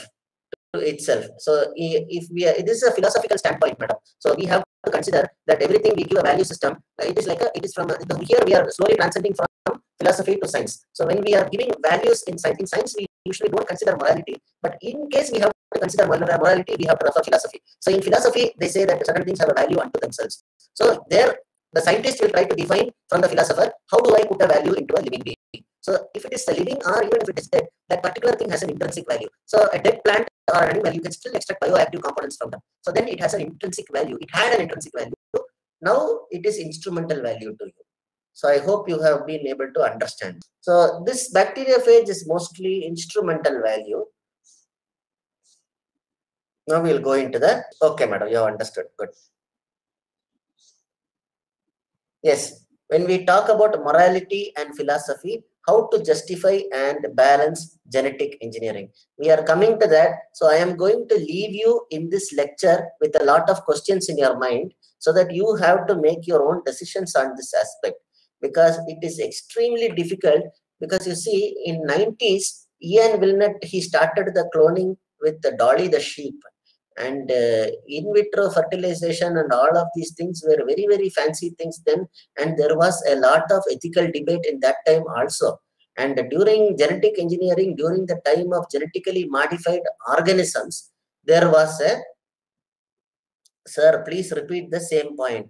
To itself. So if we are, this is a philosophical standpoint, madam. So we have to consider that everything we give a value system. It is like a, it is from the, here we are slowly transcending from philosophy to science. So when we are giving values in science, in science we usually don't consider morality. But in case we have to consider morality, we have to refer philosophy. So in philosophy, they say that certain things have a value unto themselves. So there, the scientist will try to define from the philosopher, how do I put a value into a living being? So if it is a living, or even if it is dead, that particular thing has an intrinsic value. So a dead plant or animal, you can still extract bioactive components from them. So then it has an intrinsic value. It had an intrinsic value. Now it is instrumental value to you. So I hope you have been able to understand. So this bacteriophage is mostly instrumental value. Now we will go into the, okay madam, you have understood, good. Yes, when we talk about morality and philosophy, how to justify and balance genetic engineering. We are coming to that. So I am going to leave you in this lecture with a lot of questions in your mind so that you have to make your own decisions on this aspect, because it is extremely difficult. Because you see, in nineties, Ian Wilnett, he started the cloning with the Dolly the sheep, and uh, in vitro fertilization and all of these things were very, very fancy things then. And there was a lot of ethical debate in that time also. And during genetic engineering, during the time of genetically modified organisms, there was a, sir, please repeat the same point.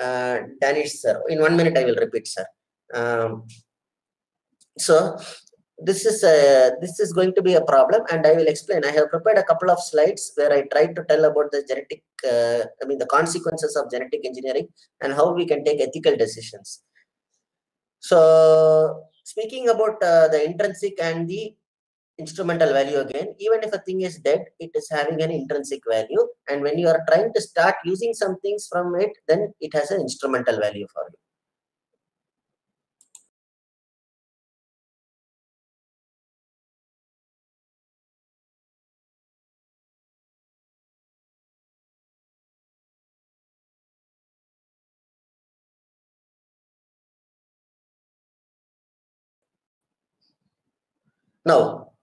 Uh, Danish, sir, in one minute I will repeat, sir. Um, so, This is a, this is going to be a problem, and I will explain. I have prepared a couple of slides where I tried to tell about the genetic, uh, I mean the consequences of genetic engineering and how we can take ethical decisions. So speaking about uh, the intrinsic and the instrumental value again, even if a thing is dead, it is having an intrinsic value. And when you are trying to start using some things from it, then it has an instrumental value for you. Now,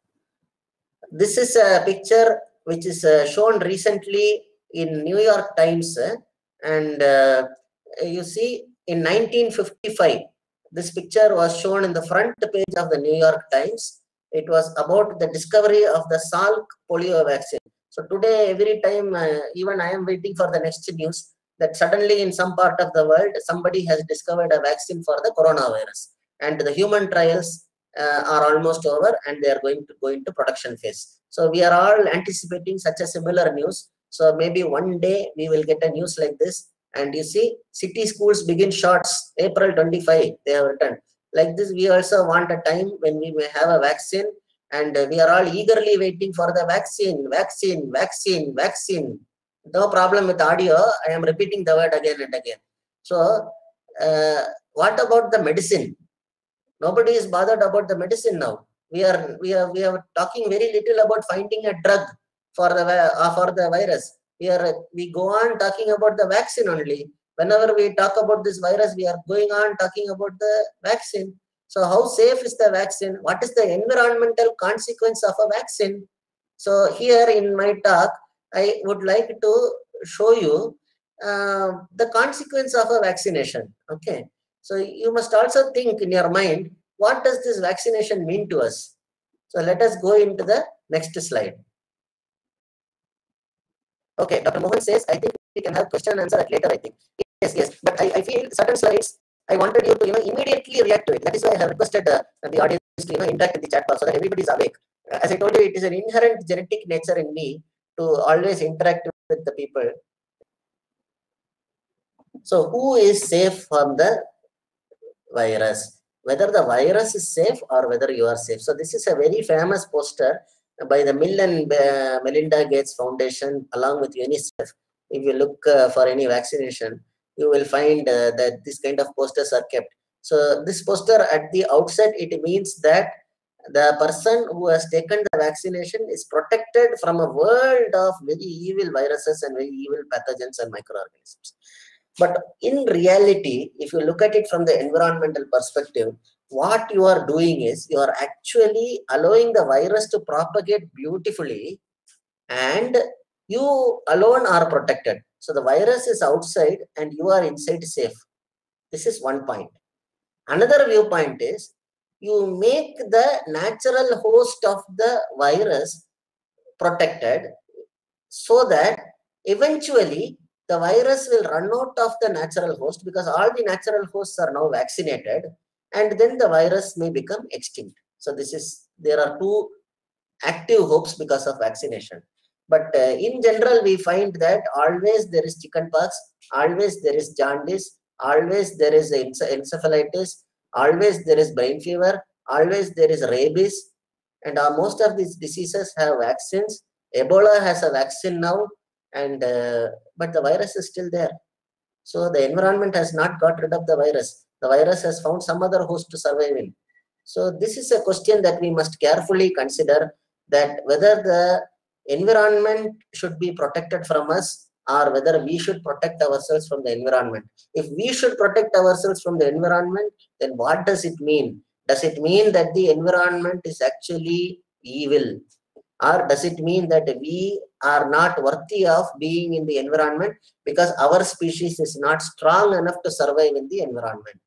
this is a picture which is uh, shown recently in New York Times, eh? And uh, you see in nineteen fifty-five, this picture was shown in the front page of the New York Times. It was about the discovery of the Salk polio vaccine. So today, every time, uh, even I am waiting for the next news that suddenly in some part of the world, somebody has discovered a vaccine for the coronavirus, and the human trials Uh, are almost over, and they are going to go into production phase. So we are all anticipating such a similar news. So maybe one day we will get a news like this. And you see, city schools begin shots, April twenty-fifth, they have returned. Like this, we also want a time when we may have a vaccine, and we are all eagerly waiting for the vaccine, vaccine, vaccine, vaccine. No problem with audio, I am repeating the word again and again. So uh, what about the medicine? Nobody is bothered about the medicine now. We are we are we are talking very little about finding a drug for the uh, for the virus. We are we go on talking about the vaccine only. Whenever we talk about this virus, we are going on talking about the vaccine. So how safe is the vaccine? What is the environmental consequence of a vaccine? So here in my talk, I would like to show you uh, the consequence of a vaccination. Okay. So you must also think in your mind, what does this vaccination mean to us? So let us go into the next slide. Okay, Doctor Mohan says, I think we can have question and answer at later, I think. Yes, yes, but I, I feel certain slides, I wanted you to you know, immediately react to it. That is why I have requested uh, the audience to you know, interact in the chat box so that everybody is awake. As I told you, it is an inherent genetic nature in me to always interact with the people. So who is safe from the virus? Whether the virus is safe or whether you are safe. So this is a very famous poster by the Bill and uh, Melinda Gates Foundation along with UNICEF. If you look uh, for any vaccination, you will find uh, that this kind of posters are kept. So this poster at the outset, it means that the person who has taken the vaccination is protected from a world of very evil viruses and very evil pathogens and microorganisms. But in reality, if you look at it from the environmental perspective, what you are doing is you are actually allowing the virus to propagate beautifully and you alone are protected. So the virus is outside and you are inside safe. This is one point. Another viewpoint is you make the natural host of the virus protected so that eventually the virus will run out of the natural host because all the natural hosts are now vaccinated. And then the virus may become extinct. So this is, there are two active hopes because of vaccination. But uh, in general, we find that always there is chickenpox, always there is jaundice, always there is encephalitis, always there is brain fever, always there is rabies. And uh, most of these diseases have vaccines. Ebola has a vaccine now, and uh, but the virus is still there. So the environment has not got rid of the virus. The virus has found some other host to survive in. So this is a question that we must carefully consider, that whether the environment should be protected from us or whether we should protect ourselves from the environment. If we should protect ourselves from the environment, then what does it mean? Does it mean that the environment is actually evil? Or does it mean that we are not worthy of being in the environment because our species is not strong enough to survive in the environment?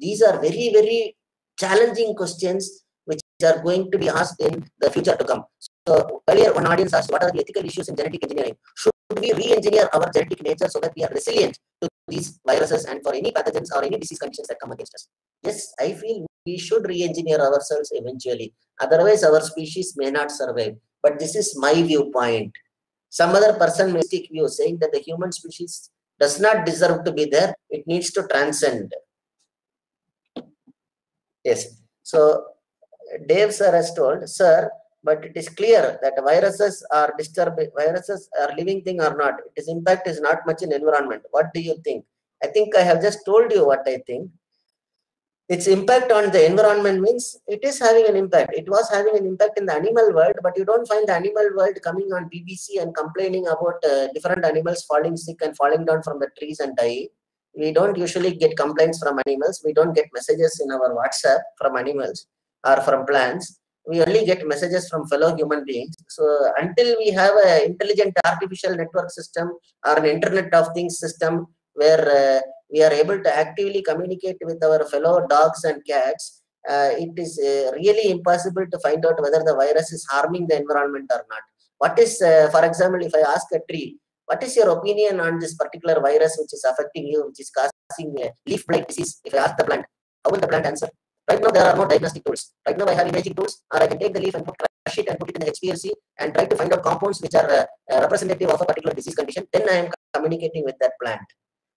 These are very, very challenging questions which are going to be asked in the future to come. So earlier one audience asked, what are the ethical issues in genetic engineering? Should we re-engineer our genetic nature so that we are resilient to these viruses and for any pathogens or any disease conditions that come against us? Yes, I feel we should re-engineer ourselves eventually. Otherwise, our species may not survive. But this is my viewpoint. Some other person may take view saying that the human species does not deserve to be there. It needs to transcend. Yes. So Dave sir has told, sir, but it is clear that viruses are disturbing. Viruses are living thing or not. Its impact is not much in environment. What do you think? I think I have just told you what I think. Its impact on the environment means it is having an impact. It was having an impact in the animal world, but you don't find the animal world coming on B B C and complaining about uh, different animals falling sick and falling down from the trees and dying. We don't usually get complaints from animals. We don't get messages in our WhatsApp from animals or from plants. We only get messages from fellow human beings. So until we have an intelligent artificial network system or an Internet of Things system where uh, we are able to actively communicate with our fellow dogs and cats, uh, it is uh, really impossible to find out whether the virus is harming the environment or not. What is, uh, for example, if I ask a tree, what is your opinion on this particular virus which is affecting you, which is causing uh, leaf blight disease? If I ask the plant, how will the plant answer? Right now, there are no diagnostic tools. Right now, I have imaging tools, or I can take the leaf and put, crush it and put it in the H P L C and try to find out compounds which are uh, uh, representative of a particular disease condition. Then I am communicating with that plant.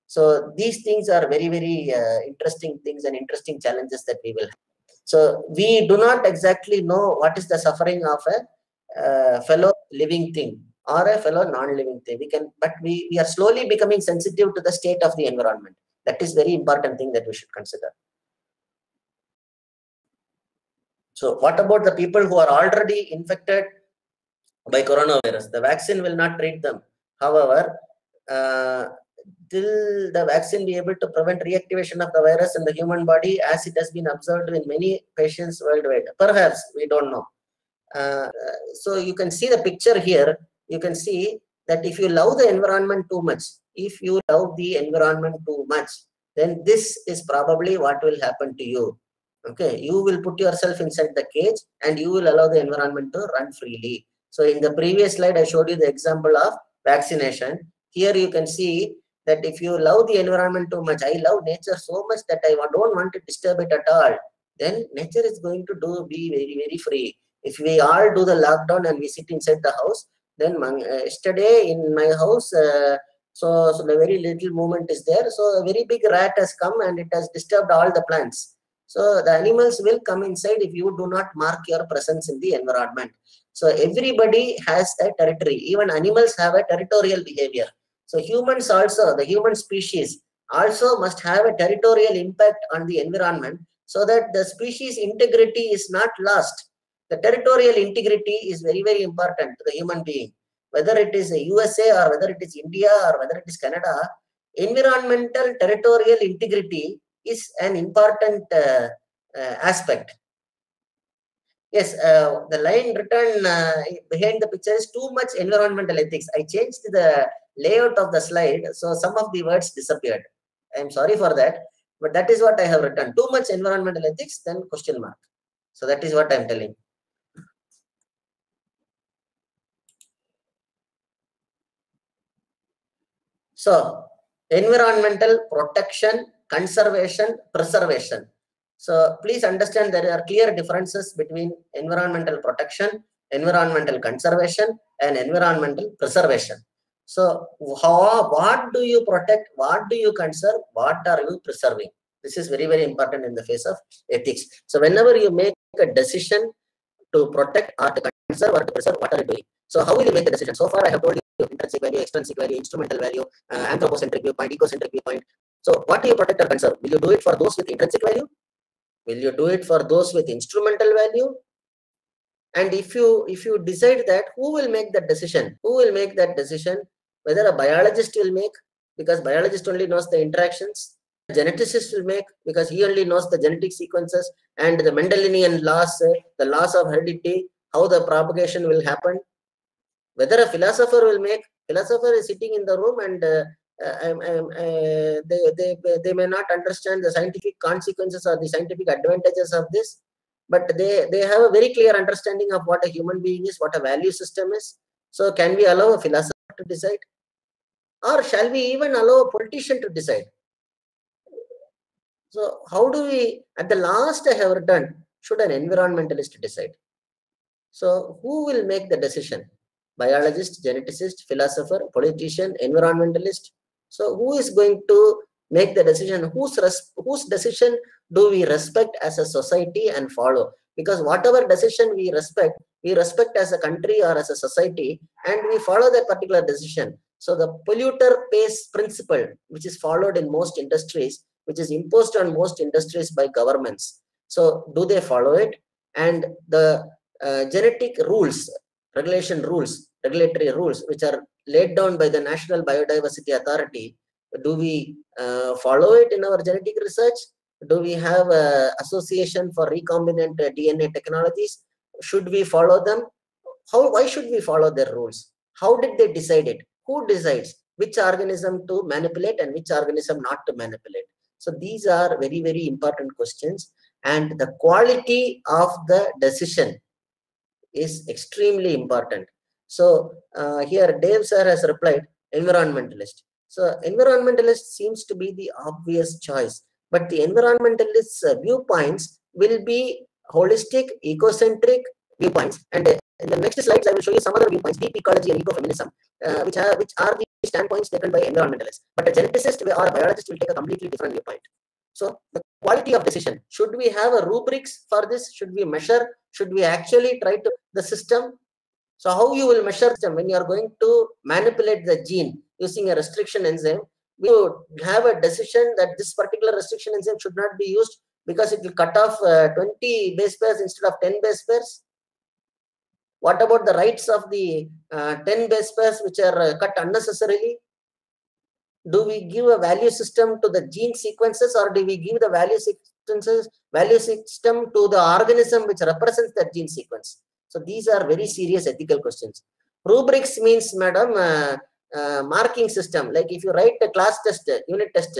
So these things are very, very uh, interesting things and interesting challenges that we will have. So we do not exactly know what is the suffering of a uh, fellow living thing or a fellow non-living thing. We can, but we, we are slowly becoming sensitive to the state of the environment. That is very important thing that we should consider. So what about the people who are already infected by coronavirus? The vaccine will not treat them. However, uh, till the vaccine be able to prevent reactivation of the virus in the human body, as it has been observed in many patients worldwide? Perhaps, we don't know. Uh, so you can see the picture here. You can see that if you love the environment too much, if you love the environment too much, then this is probably what will happen to you. Okay, you will put yourself inside the cage and you will allow the environment to run freely. So in the previous slide, I showed you the example of vaccination. Here you can see that if you love the environment too much, I love nature so much that I don't want to disturb it at all, then nature is going to do be very, very free. If we all do the lockdown and we sit inside the house, then yesterday in my house, uh, so, so very little movement is there. So a very big rat has come and it has disturbed all the plants. So the animals will come inside if you do not mark your presence in the environment. So everybody has a territory. Even animals have a territorial behavior. So humans also, the human species also must have a territorial impact on the environment so that the species integrity is not lost. The territorial integrity is very, very important to the human being. Whether it is the U S A or whether it is India or whether it is Canada, environmental territorial integrity is an important uh, uh, aspect. Yes, uh, the line written uh, behind the picture is too much environmental ethics. I changed the layout of the slide, so some of the words disappeared. I am sorry for that, but that is what I have written. Too much environmental ethics, then question mark. So that is what I am telling. So, environmental protection, conservation, preservation. So please understand there are clear differences between environmental protection, environmental conservation, and environmental preservation. So how, what do you protect? What do you conserve? What are you preserving? This is very, very important in the face of ethics. So whenever you make a decision to protect or to conserve or to preserve, what are you doing? So how will you make the decision? So far I have told you intrinsic value, extrinsic value, instrumental value, uh, anthropocentric viewpoint, ecocentric viewpoint. So what do you protect or conserve? Will you do it for those with intrinsic value? Will you do it for those with instrumental value? And if you, if you decide that, who will make that decision? Who will make that decision? Whether a biologist will make, because biologist only knows the interactions. A geneticist will make, because he only knows the genetic sequences and the Mendelian laws, the laws of heredity, how the propagation will happen. Whether a philosopher will make, philosopher is sitting in the room and uh, Uh, I'm, I'm, uh, they, they, they may not understand the scientific consequences or the scientific advantages of this, but they, they have a very clear understanding of what a human being is, what a value system is. So can we allow a philosopher to decide? Or shall we even allow a politician to decide? So how do we, at the last I have written, should an environmentalist decide? So who will make the decision? Biologist, geneticist, philosopher, politician, environmentalist. So who is going to make the decision? Whose, whose decision do we respect as a society and follow? Because whatever decision we respect, we respect as a country or as a society, and we follow that particular decision. So the polluter pays principle, which is followed in most industries, which is imposed on most industries by governments. So do they follow it? And the uh, genetic rules, regulation rules, regulatory rules, which are laid down by the National Biodiversity Authority, do we uh, follow it in our genetic research? Do we have an association for recombinant D N A technologies? Should we follow them? How, why should we follow their rules? How did they decide it? Who decides which organism to manipulate and which organism not to manipulate? So these are very, very important questions. And the quality of the decision is extremely important. So uh, here Dave sir has replied, environmentalist. So environmentalist seems to be the obvious choice, but the environmentalist's uh, viewpoints will be holistic, ecocentric viewpoints. And uh, in the next slides, I will show you some other viewpoints, deep ecology and ecofeminism, uh, which, are, which are the standpoints taken by environmentalists. But a geneticist or a biologist will take a completely different viewpoint. So the quality of decision, should we have a rubrics for this? Should we measure? Should we actually try to the system? So how you will measure them when you are going to manipulate the gene using a restriction enzyme? We have a decision that this particular restriction enzyme should not be used because it will cut off uh, twenty base pairs instead of ten base pairs. What about the rights of the uh, ten base pairs which are uh, cut unnecessarily? do we give a value system to the gene sequences, or do we give the value sequences, value system to the organism which represents that gene sequence? So these are very serious ethical questions. Rubrics means, madam, uh, uh, marking system. Like if you write a class test, unit test,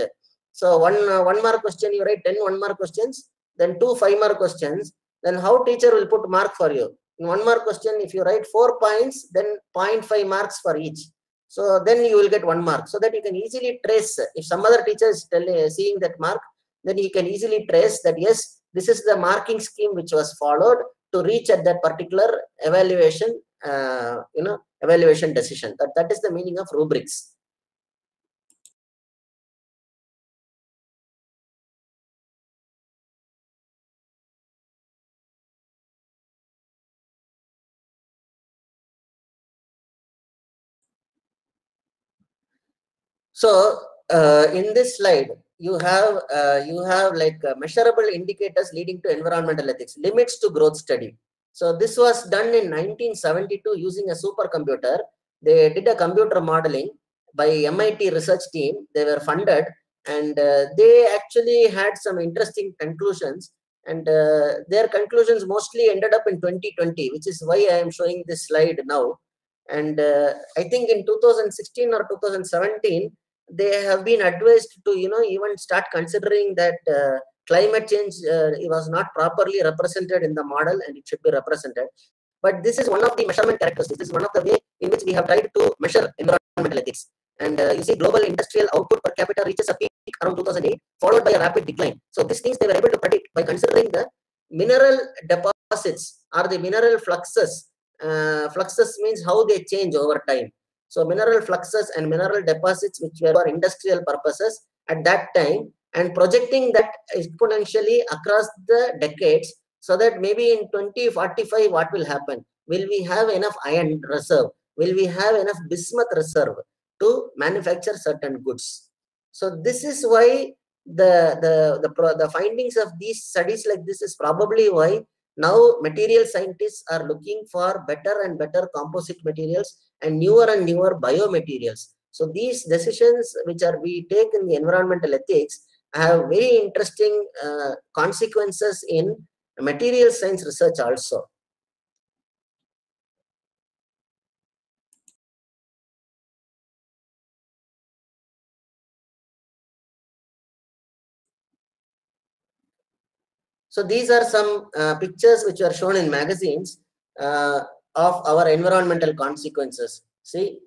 so one uh, one mark question, you write ten one mark questions, then two five mark questions. Then how teacher will put mark for you? In one mark question, if you write four points, then zero point five marks for each. So then you will get one mark, so that you can easily trace. If some other teacher is telling, seeing that mark, then you can easily trace that, yes, this is the marking scheme which was followed to reach at that particular evaluation, uh, you know, evaluation decision. That, that is the meaning of rubrics. So uh, in this slide, you have uh, you have like uh, measurable indicators leading to environmental ethics, limits to growth study. So this was done in nineteen seventy-two using a supercomputer. They did a computer modeling by M I T research team. They were funded, and uh, they actually had some interesting conclusions. And uh, their conclusions mostly ended up in twenty twenty, which is why I am showing this slide now. And uh, I think in two thousand sixteen or two thousand seventeen. They have been advised to, you know, even start considering that uh, climate change uh, it was not properly represented in the model and it should be represented. But this is one of the measurement characteristics. This is one of the way in which we have tried to measure environmental ethics. And uh, you see, global industrial output per capita reaches a peak around two thousand eight, followed by a rapid decline. So these things they were able to predict by considering the mineral deposits or the mineral fluxes. Uh, fluxes means how they change over time. So mineral fluxes and mineral deposits which were for industrial purposes at that time, and projecting that exponentially across the decades, so that maybe in twenty forty-five what will happen? Will we have enough iron reserve? Will we have enough bismuth reserve to manufacture certain goods? So this is why the, the, the, the findings of these studies like this is probably why now material scientists are looking for better and better composite materials and newer and newer biomaterials. So these decisions which are we take in the environmental ethics have very interesting uh, consequences in material science research also. So these are some uh, pictures which are shown in magazines uh, of our environmental consequences. See,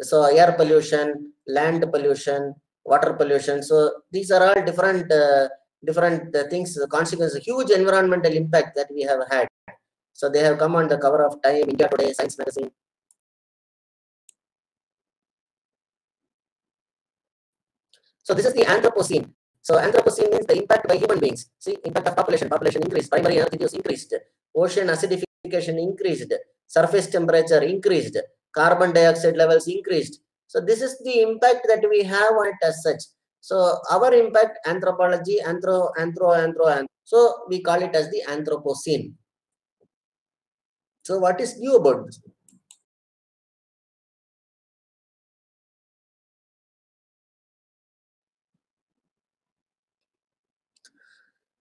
so air pollution, land pollution, water pollution. So these are all different, uh, different uh, things, the consequences, huge environmental impact that we have had. So they have come on the cover of Time, India Today, Science Magazine. So this is the Anthropocene. So Anthropocene means the impact by human beings. See, impact of population, population increased, primary earth use increased, ocean acidification increased, surface temperature increased, carbon dioxide levels increased. So this is the impact that we have on it as such. So our impact, anthropology, anthro, anthro, anthro, anthro. So we call it as the Anthropocene. So what is new about this?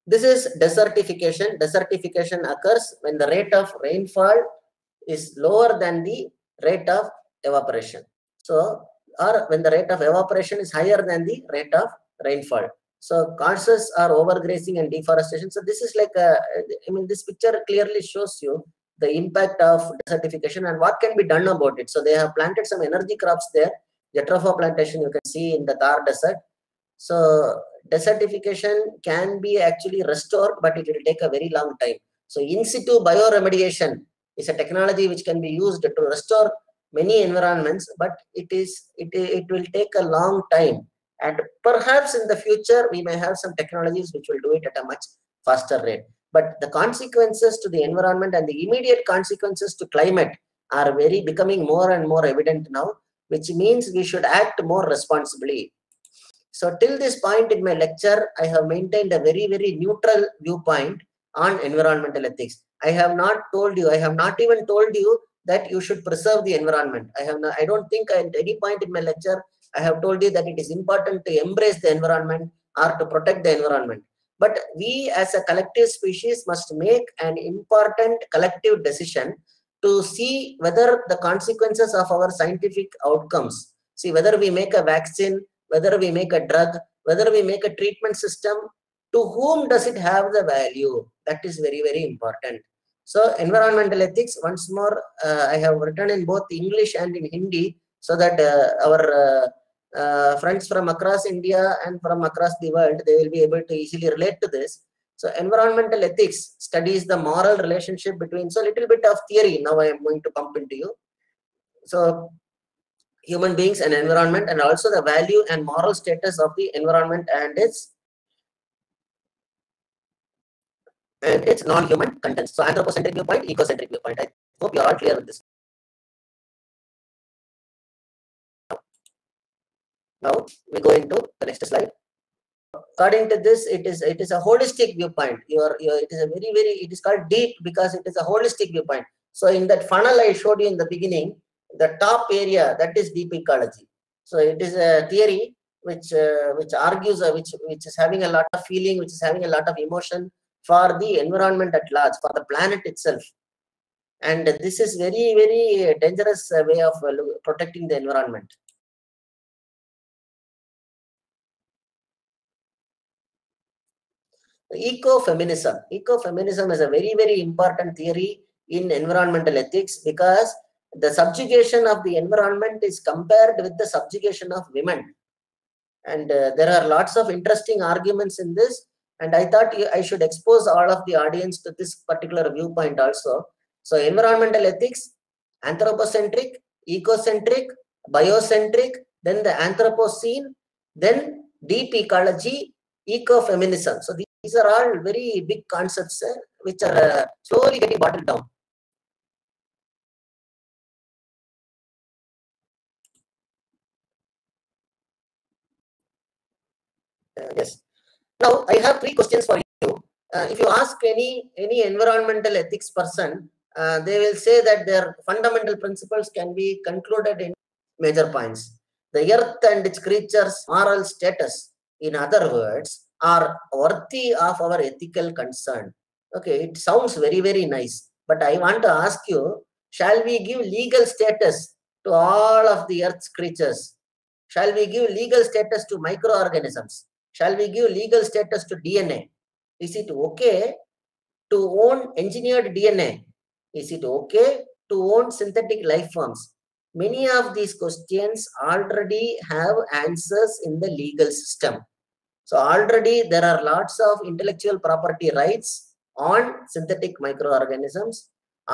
This is desertification. Desertification occurs when the rate of rainfall is lower than the rate of evaporation, so or when the rate of evaporation is higher than the rate of rainfall. So causes are overgrazing and deforestation. So this is like a, I mean, this picture clearly shows you the impact of desertification and what can be done about it. So they have planted some energy crops there. Jatropha plantation you can see in the Thar desert. So desertification can be actually restored, but it will take a very long time. So in situ bioremediation is a technology which can be used to restore many environments, but it is it, it will take a long time, and perhaps in the future we may have some technologies which will do it at a much faster rate. But the consequences to the environment and the immediate consequences to climate are very becoming more and more evident now, which means we should act more responsibly. So till this point in my lecture, I have maintained a very, very neutral viewpoint on environmental ethics. I have not told you, I have not even told you that you should preserve the environment. I have not, I don't think I, at any point in my lecture I have told you that it is important to embrace the environment or to protect the environment. But we as a collective species must make an important collective decision to see whether the consequences of our scientific outcomes, see whether we make a vaccine, whether we make a drug, whether we make a treatment system, to whom does it have the value? That is very, very important. So environmental ethics, once more, uh, I have written in both English and in Hindi, so that uh, our uh, uh, friends from across India and from across the world, they will be able to easily relate to this. So environmental ethics studies the moral relationship between, so a little bit of theory now I am going to pump into you. So human beings and environment, and also the value and moral status of the environment and its and its non-human contents. So anthropocentric viewpoint, ecocentric viewpoint. I hope you are all clear with this. Now we go into the next slide. According to this, it is it is a holistic viewpoint. Your your it is a very very it is called deep because it is a holistic viewpoint. So in that funnel I showed you in the beginning, the top area, that is deep ecology. So it is a theory which uh, which argues uh, which which is having a lot of feeling, which is having a lot of emotion for the environment at large, for the planet itself. And this is very very dangerous way of protecting the environment. Ecofeminism. Ecofeminism is a very, very important theory in environmental ethics because the subjugation of the environment is compared with the subjugation of women. And uh, there are lots of interesting arguments in this. And I thought I should expose all of the audience to this particular viewpoint also. So environmental ethics, anthropocentric, ecocentric, biocentric, then the Anthropocene, then deep ecology, ecofeminism. So the These are all very big concepts uh, which are uh, slowly getting bottled down. Uh, yes. Now I have three questions for you. Uh, if you ask any any environmental ethics person, uh, they will say that their fundamental principles can be concluded in major points. The earth and its creatures' moral status, in other words, are worthy of our ethical concern. Okay, it sounds very, very nice, but I want to ask you, shall we give legal status to all of the earth's creatures? Shall we give legal status to microorganisms? Shall we give legal status to D N A? Is it okay to own engineered D N A? Is it okay to own synthetic life forms? Many of these questions already have answers in the legal system. So already there are lots of intellectual property rights on synthetic microorganisms.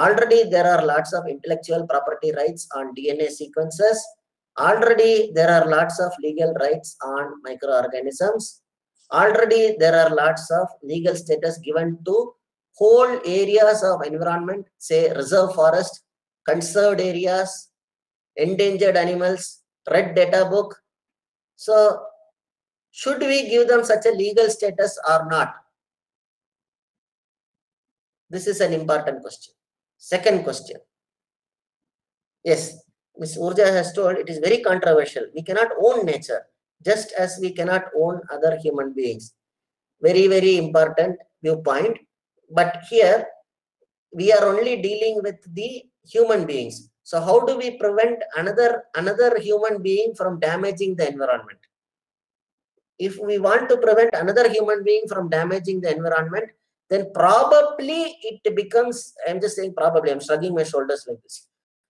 Already there are lots of intellectual property rights on D N A sequences. Already there are lots of legal rights on microorganisms. Already there are lots of legal status given to whole areas of environment, say reserve forest, conserved areas, endangered animals, red data book. So should we give them such a legal status or not? This is an important question. Second question. Yes, Miz Urja has told it is very controversial. We cannot own nature, just as we cannot own other human beings. Very, very important viewpoint. But here, we are only dealing with the human beings. So how do we prevent another, another human being from damaging the environment? If we want to prevent another human being from damaging the environment, then probably it becomes, I'm just saying probably, I'm shrugging my shoulders like this.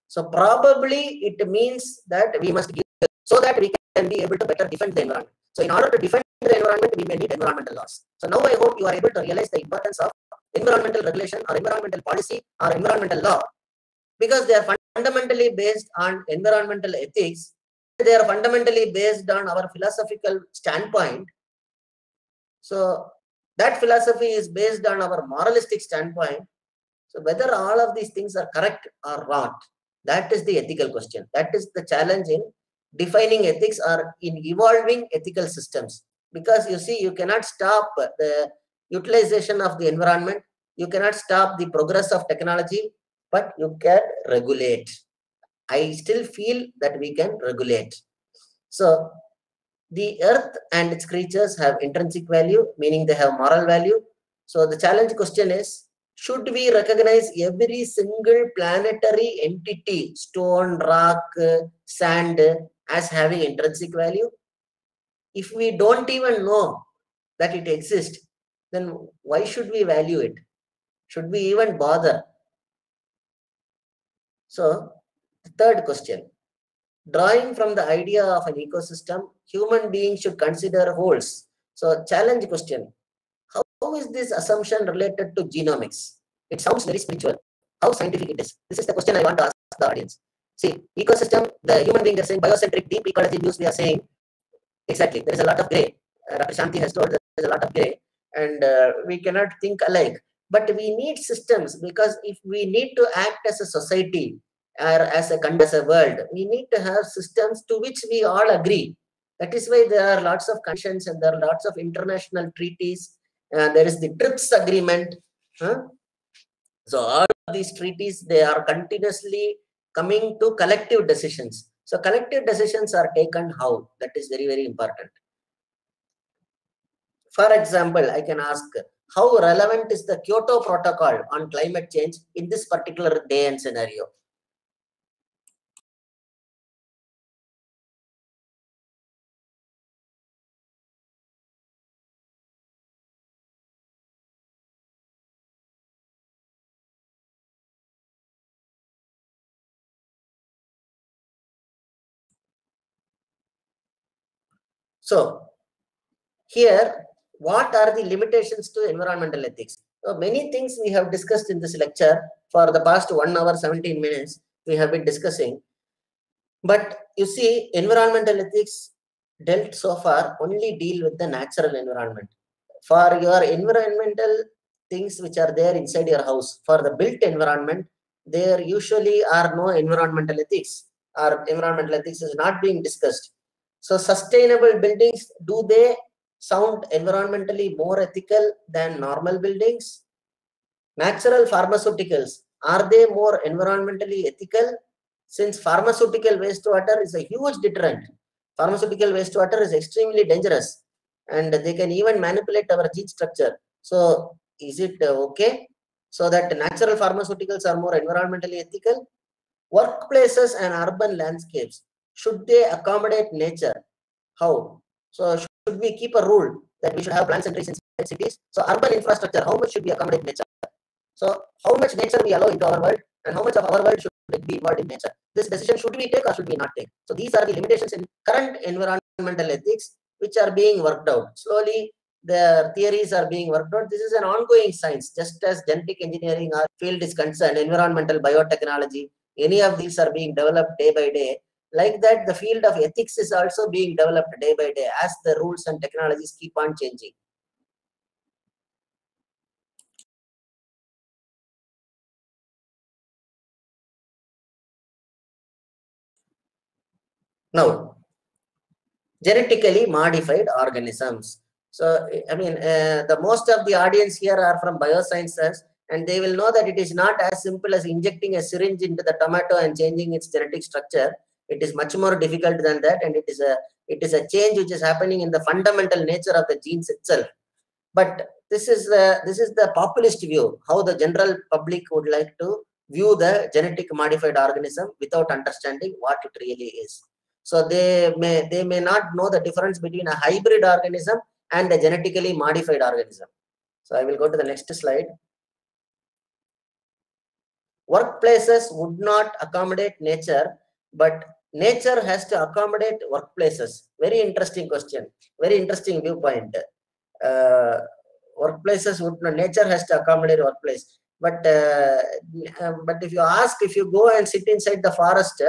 So probably it means that we must give so that we can be able to better defend the environment. So in order to defend the environment, we may need environmental laws. So now I hope you are able to realize the importance of environmental regulation or environmental policy or environmental law, because they are fundamentally based on environmental ethics. They are fundamentally based on our philosophical standpoint. So that philosophy is based on our moralistic standpoint. So whether all of these things are correct or not, that is the ethical question. That is the challenge in defining ethics or in evolving ethical systems. Because you see, you cannot stop the utilization of the environment. You cannot stop the progress of technology, but you can regulate. I still feel that we can regulate. So the earth and its creatures have intrinsic value, meaning they have moral value. So the challenge question is, should we recognize every single planetary entity, stone, rock, sand, as having intrinsic value? If we don't even know that it exists, then why should we value it? Should we even bother? So, the third question. Drawing from the idea of an ecosystem, human beings should consider wholes. So, challenge question. How is this assumption related to genomics? It sounds very spiritual. How scientific it is? This is the question I want to ask the audience. See, ecosystem, the human being is saying, biocentric, deep ecology views we are saying. Exactly, there is a lot of grey. Uh, Doctor Shanti has told there is a lot of grey. And uh, we cannot think alike. But we need systems, because if we need to act as a society or as a, as a world, we need to have systems to which we all agree. That is why there are lots of conventions and there are lots of international treaties. Uh, there is the TRIPS agreement. Huh? So all of these treaties, they are continuously coming to collective decisions. So collective decisions are taken how? That is very, very important. For example, I can ask, how relevant is the Kyoto Protocol on climate change in this particular day and scenario? So, here, what are the limitations to environmental ethics? So many things we have discussed in this lecture for the past one hour seventeen minutes, we have been discussing. But you see, environmental ethics dealt so far only deal with the natural environment. For your environmental things which are there inside your house, for the built environment, there usually are no environmental ethics, or environmental ethics is not being discussed. So sustainable buildings, do they sound environmentally more ethical than normal buildings? Natural pharmaceuticals, are they more environmentally ethical? Since pharmaceutical wastewater is a huge deterrent. Pharmaceutical wastewater is extremely dangerous and they can even manipulate our gene structure. So is it okay? So that natural pharmaceuticals are more environmentally ethical? Workplaces and urban landscapes, should they accommodate nature? How? So should we keep a rule that we should have plants and trees in cities? So urban infrastructure, how much should we accommodate nature? So how much nature we allow into our world and how much of our world should it be involved in nature? This decision should we take or should we not take? So these are the limitations in current environmental ethics which are being worked out. Slowly the theories are being worked out. This is an ongoing science, just as genetic engineering our field is concerned, environmental biotechnology, any of these are being developed day by day. Like that, the field of ethics is also being developed day by day as the rules and technologies keep on changing. Now, genetically modified organisms. So, I mean, uh, the most of the audience here are from biosciences, and they will know that it is not as simple as injecting a syringe into the tomato and changing its genetic structure. It is much more difficult than that, and it is a it is a change which is happening in the fundamental nature of the genes itself. But this is the this is the populist view, how the general public would like to view the genetic modified organism without understanding what it really is. So they may they may not know the difference between a hybrid organism and a genetically modified organism. So I will go to the next slide. Workplaces would not accommodate nature, but nature has to accommodate workplaces. Very interesting question. Very interesting viewpoint. Uh, workplaces would not. Nature has to accommodate workplace. But uh, but if you ask, if you go and sit inside the forest,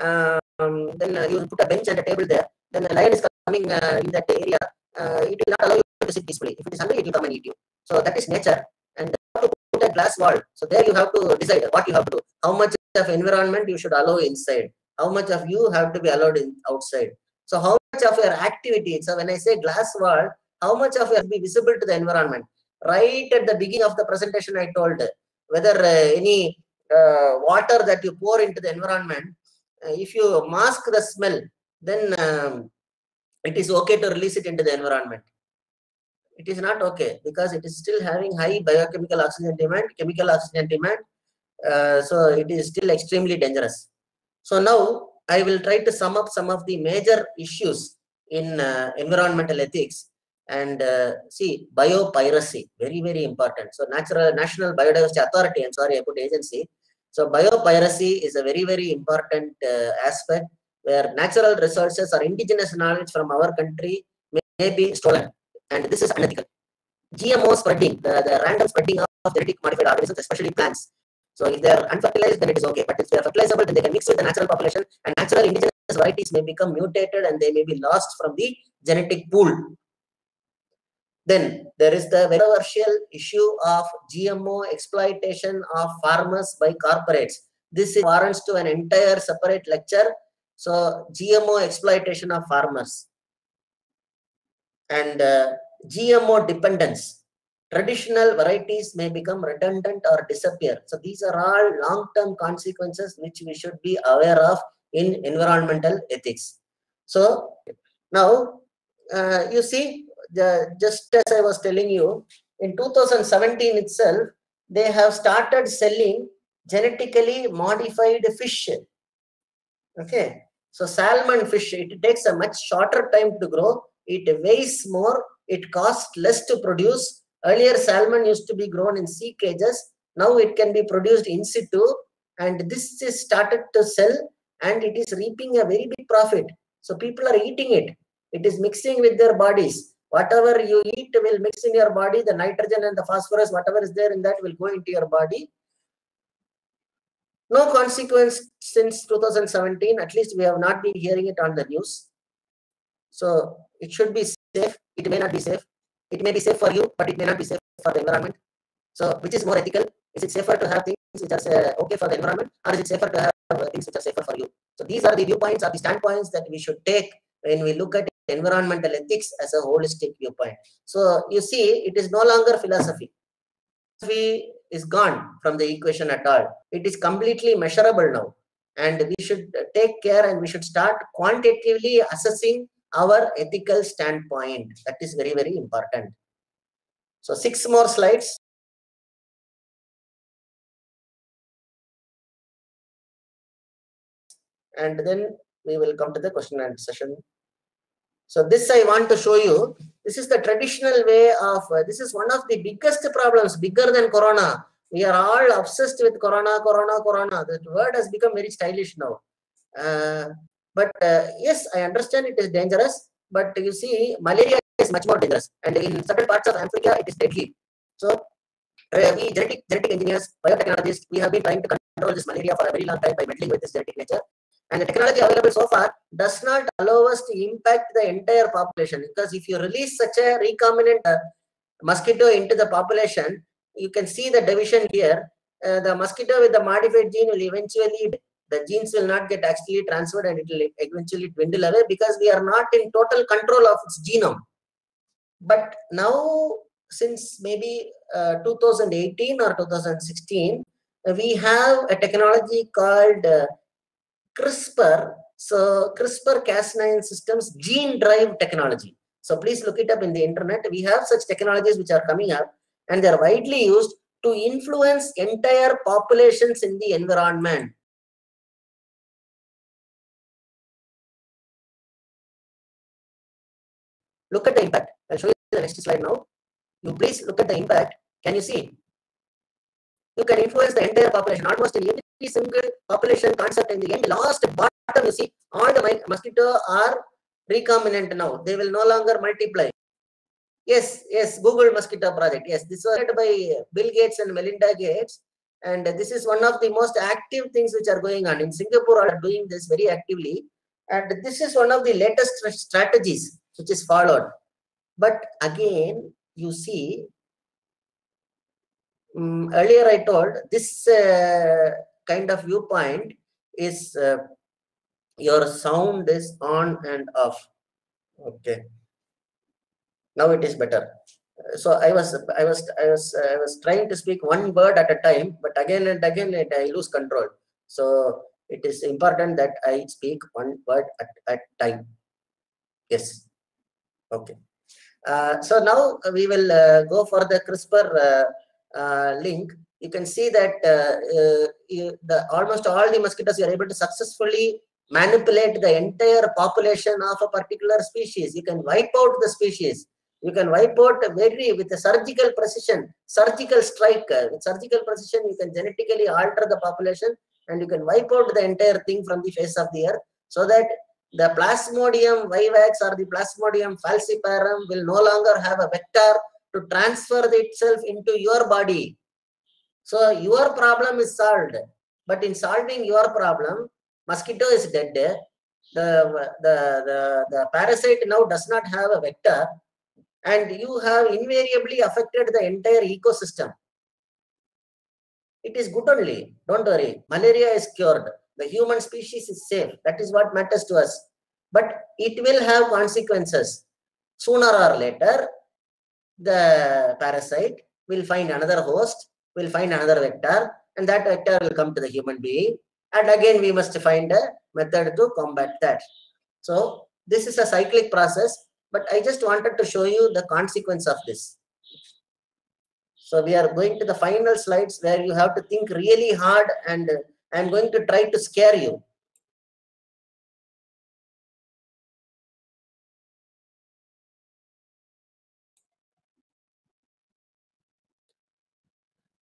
uh, um, then uh, you put a bench and a table there. Then the lion is coming uh, in that area. Uh, it will not allow you to sit peacefully. If it is hungry, it will come and eat you. So that is nature. And you have to put a glass wall. So there you have to decide what you have to do. How much of environment you should allow inside, how much of you have to be allowed in outside. So how much of your activity, so when I say glass wall, how much of you will be visible to the environment? Right at the beginning of the presentation I told whether uh, any uh, water that you pour into the environment, uh, if you mask the smell, then um, it is okay to release it into the environment. It is not okay because it is still having high biochemical oxygen demand, chemical oxygen demand. Uh, so it is still extremely dangerous. So now I will try to sum up some of the major issues in uh, environmental ethics and uh, see biopiracy, very, very important. So natural National Biodiversity Authority, I'm sorry, I put agency. So biopiracy is a very, very important uh, aspect where natural resources or indigenous knowledge from our country may, may be stolen. And this is unethical. G M O spreading, the, the random spreading of genetic modified organisms, especially plants. So if they are unfertilized, then it is okay. But if they are fertilizable, then they can mix with the natural population, and natural indigenous varieties may become mutated and they may be lost from the genetic pool. Then there is the controversial issue of G M O exploitation of farmers by corporates. This warrants to an entire separate lecture. So G M O exploitation of farmers. And uh, G M O dependence. Traditional varieties may become redundant or disappear. So these are all long-term consequences which we should be aware of in environmental ethics. So now uh, you see, the, just as I was telling you, in two thousand seventeen itself, they have started selling genetically modified fish. Okay, so salmon fish, it takes a much shorter time to grow. It weighs more, it costs less to produce. Earlier, salmon used to be grown in sea cages. Now it can be produced in situ, and this is started to sell, and it is reaping a very big profit. So people are eating it. It is mixing with their bodies. Whatever you eat will mix in your body. The nitrogen and the phosphorus, whatever is there in that, will go into your body. No consequence since two thousand seventeen. At least we have not been hearing it on the news. So it should be safe. It may not be safe. It may be safe for you, but it may not be safe for the environment. So which is more ethical? Is it safer to have things which are uh, okay for the environment, or is it safer to have things which are safer for you? So these are the viewpoints or the standpoints that we should take when we look at environmental ethics as a holistic viewpoint. So you see, it is no longer philosophy. Philosophy is gone from the equation at all. It is completely measurable now. And we should take care and we should start quantitatively assessing our ethical standpoint. That is very, very important. So six more slides. And then we will come to the question and answer session. So this I want to show you. This is the traditional way of, uh, this is one of the biggest problems, bigger than Corona. We are all obsessed with Corona, Corona, Corona. That word has become very stylish now. Uh, But uh, yes, I understand it is dangerous, but you see, malaria is much more dangerous. And in certain parts of Africa, it is deadly. So uh, we genetic, genetic engineers, biotechnologists, we have been trying to control this malaria for a very long time by meddling with this genetic nature. And the technology available so far does not allow us to impact the entire population. Because if you release such a recombinant uh, mosquito into the population, you can see the division here. Uh, the mosquito with the modified gene will eventually die. The genes will not get actually transferred, and it will eventually dwindle away because we are not in total control of its genome. But now, since maybe uh, two thousand eighteen or two thousand sixteen, we have a technology called uh, CRISPR. So CRISPR Cas nine systems, gene drive technology. So please look it up in the internet. We have such technologies which are coming up, and they are widely used to influence entire populations in the environment. Look at the impact. I'll show you the next slide now. You please look at the impact. Can you see? You can influence the entire population. Almost in every single population concept in the end, last bottom, you see, all the mosquitoes are recombinant now. They will no longer multiply. Yes, yes, Google Mosquito Project. Yes, this was led by Bill Gates and Melinda Gates. And this is one of the most active things which are going on. In Singapore, are doing this very actively. And this is one of the latest strategies which is followed. But again, you see, um, earlier I told this uh, kind of viewpoint is uh, your sound is on and off. Okay. Now it is better. So I was, I was, I was, uh, I was trying to speak one word at a time, but again and again I lose control. So it is important that I speak one word at a time. Yes. Okay. Uh, so now we will uh, go for the CRISPR uh, uh, link. You can see that uh, uh, you, the, almost all the mosquitoes are able to successfully manipulate the entire population of a particular species. You can wipe out the species. You can wipe out very with a surgical precision, surgical strike. With surgical precision, you can genetically alter the population and you can wipe out the entire thing from the face of the earth, so that the plasmodium vivax or the plasmodium falciparum will no longer have a vector to transfer itself into your body. So your problem is solved. But in solving your problem, mosquito is dead. The, the, the, the parasite now does not have a vector, and you have invariably affected the entire ecosystem. It is good only. Don't worry. Malaria is cured. The human species is safe. That is what matters to us. But it will have consequences. Sooner or later, the parasite will find another host, will find another vector, and that vector will come to the human being. And again, we must find a method to combat that. So this is a cyclic process, but I just wanted to show you the consequence of this. So we are going to the final slides where you have to think really hard, and I'm going to try to scare you.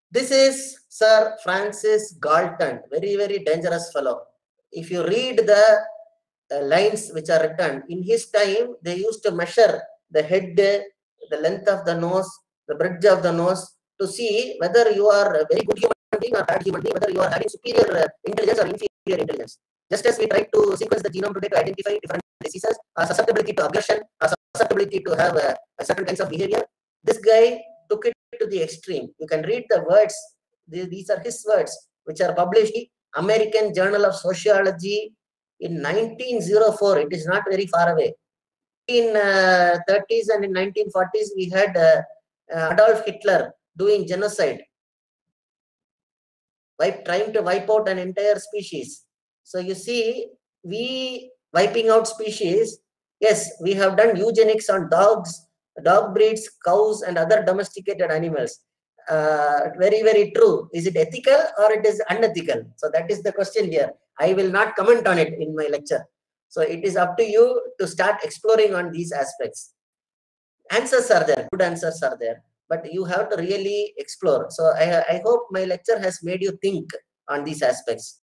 This is Sir Francis Galton, very, very dangerous fellow. If you read the uh, lines which are written, in his time, they used to measure the head, the length of the nose, the bridge of the nose, to see whether you are a very good human being or bad human being, whether you are having superior uh, intelligence or inferior intelligence. Just as we try to sequence the genome today to identify different diseases, or susceptibility to aggression, or susceptibility to have uh, certain kinds of behavior, this guy took it to the extreme. You can read the words. These are his words, which are published in American Journal of Sociology in nineteen oh four. It is not very far away. In uh, thirties and in nineteen forties, we had uh, uh, Adolf Hitler doing genocide, wipe, trying to wipe out an entire species. So you see, we wiping out species. Yes, we have done eugenics on dogs, dog breeds, cows, and other domesticated animals. Uh, very, very true. Is it ethical or it is unethical? So that is the question here. I will not comment on it in my lecture. So it is up to you to start exploring on these aspects. Answers are there, good answers are there, but you have to really explore. So I, I hope my lecture has made you think on these aspects.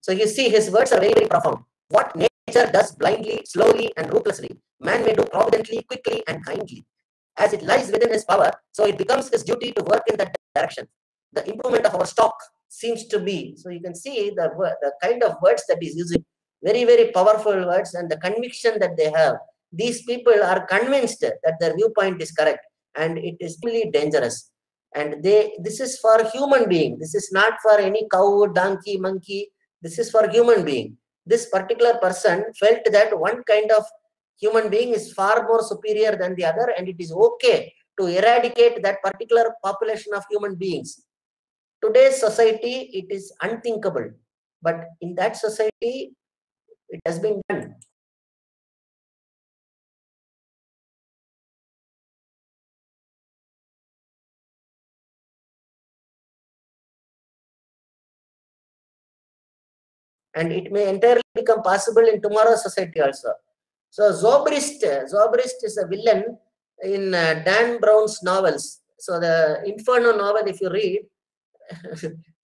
So you see, his words are very, very profound. What nature does blindly, slowly, and ruthlessly, man may do providently, quickly, and kindly. As it lies within his power, so it becomes his duty to work in that direction. The improvement of our stock seems to be, so you can see the, the kind of words that he's using, very, very powerful words, and the conviction that they have. These people are convinced that their viewpoint is correct, and it is really dangerous. And they, this is for human being. This is not for any cow, donkey, monkey. This is for human being. This particular person felt that one kind of human being is far more superior than the other, and it is okay to eradicate that particular population of human beings. Today's society, it is unthinkable, but in that society, it has been done. And it may entirely become possible in tomorrow's society also. So Zobrist, Zobrist is a villain in uh, Dan Brown's novels. So the Inferno novel, if you read,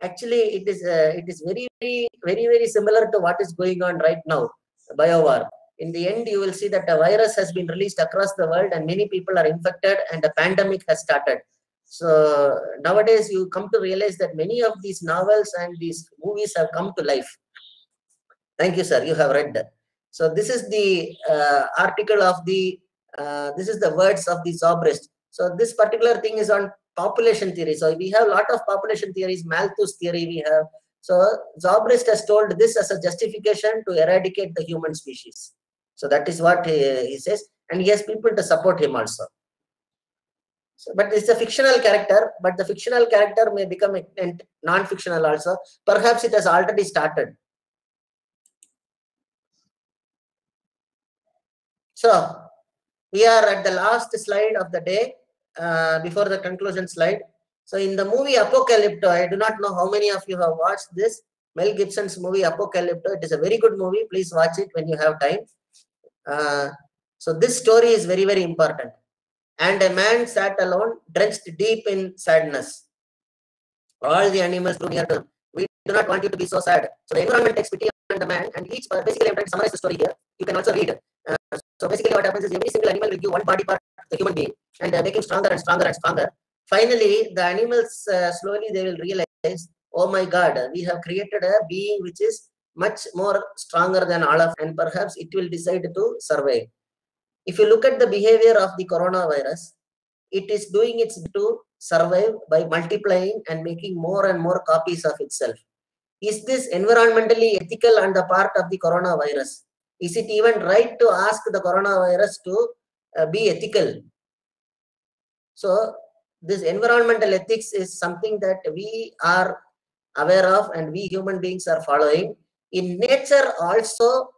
actually it is uh, it is very, very, very, very similar to what is going on right now, the biowar. In the end, you will see that a virus has been released across the world and many people are infected and a pandemic has started. So nowadays you come to realize that many of these novels and these movies have come to life. Thank you, sir. You have read that. So this is the uh, article of the, uh, this is the words of the Zobrist. So this particular thing is on population theory. So we have a lot of population theories, Malthus theory we have. So Zobrist has told this as a justification to eradicate the human species. So that is what he, he says. And he has people to support him also. So, but it's a fictional character, but the fictional character may become non-fictional also. Perhaps it has already started. So we are at the last slide of the day, uh, before the conclusion slide. So in the movie Apocalypto, I do not know how many of you have watched this, Mel Gibson's movie Apocalypto. It is a very good movie. Please watch it when you have time. Uh, so this story is very, very important. And a man sat alone, drenched deep in sadness. All the animals drew near to him. We do not want you to be so sad. So the environment takes pity on the man, and each, basically I'm trying to summarize the story here. You can also read. Uh, so basically what happens is every single animal will give one body part to the human being, and they make him stronger and stronger and stronger. Finally, the animals, uh, slowly they will realize, oh my God, we have created a being which is much more stronger than all of us, and perhaps it will decide to survive. If you look at the behavior of the coronavirus, it is doing its to survive by multiplying and making more and more copies of itself. Is this environmentally ethical on the part of the coronavirus? Is it even right to ask the coronavirus to uh, be ethical? So this environmental ethics is something that we are aware of and we human beings are following. In nature also,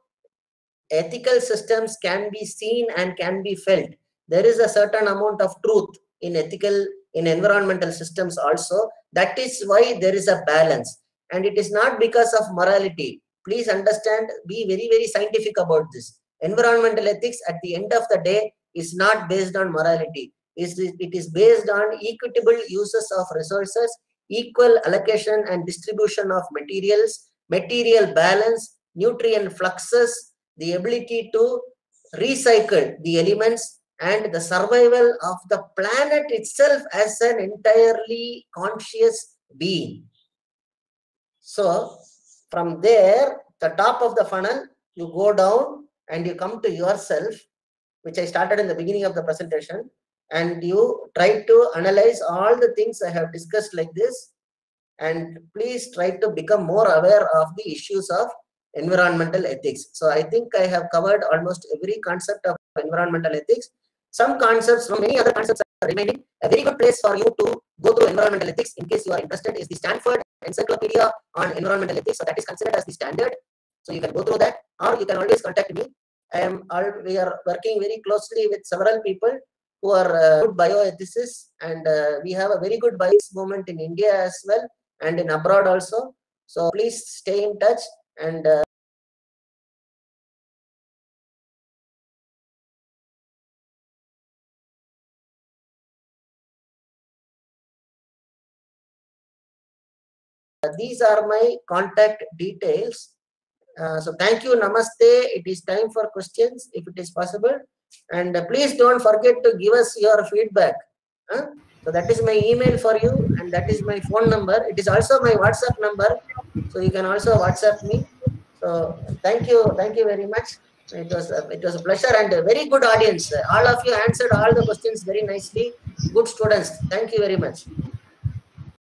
ethical systems can be seen and can be felt. There is a certain amount of truth in ethical, in environmental systems also. That is why there is a balance. And it is not because of morality. Please understand, be very, very scientific about this. Environmental ethics at the end of the day is not based on morality. It is based on equitable uses of resources, equal allocation and distribution of materials, material balance, nutrient fluxes, the ability to recycle the elements, and the survival of the planet itself as an entirely conscious being. So from there, the top of the funnel, you go down and you come to yourself, which I started in the beginning of the presentation, and you try to analyze all the things I have discussed like this, and please try to become more aware of the issues of environmental ethics. So I think I have covered almost every concept of environmental ethics. Some concepts from many other concepts are remaining. A very good place for you to go through environmental ethics in case you are interested is the Stanford Encyclopedia on Environmental Ethics. So that is considered as the standard. So you can go through that, or you can always contact me. I am all, we are working very closely with several people who are uh, good bioethicists, and uh, we have a very good bioethics movement in India as well and in abroad also. So please stay in touch. And uh, these are my contact details. Uh, so thank you. Namaste. It is time for questions, if it is possible. And uh, please don't forget to give us your feedback. Huh? So that is my email for you, and that is my phone number. It is also my WhatsApp number. So you can also WhatsApp me. So thank you. Thank you very much. It was, a, it was a pleasure, and a very good audience. All of you answered all the questions very nicely. Good students. Thank you very much.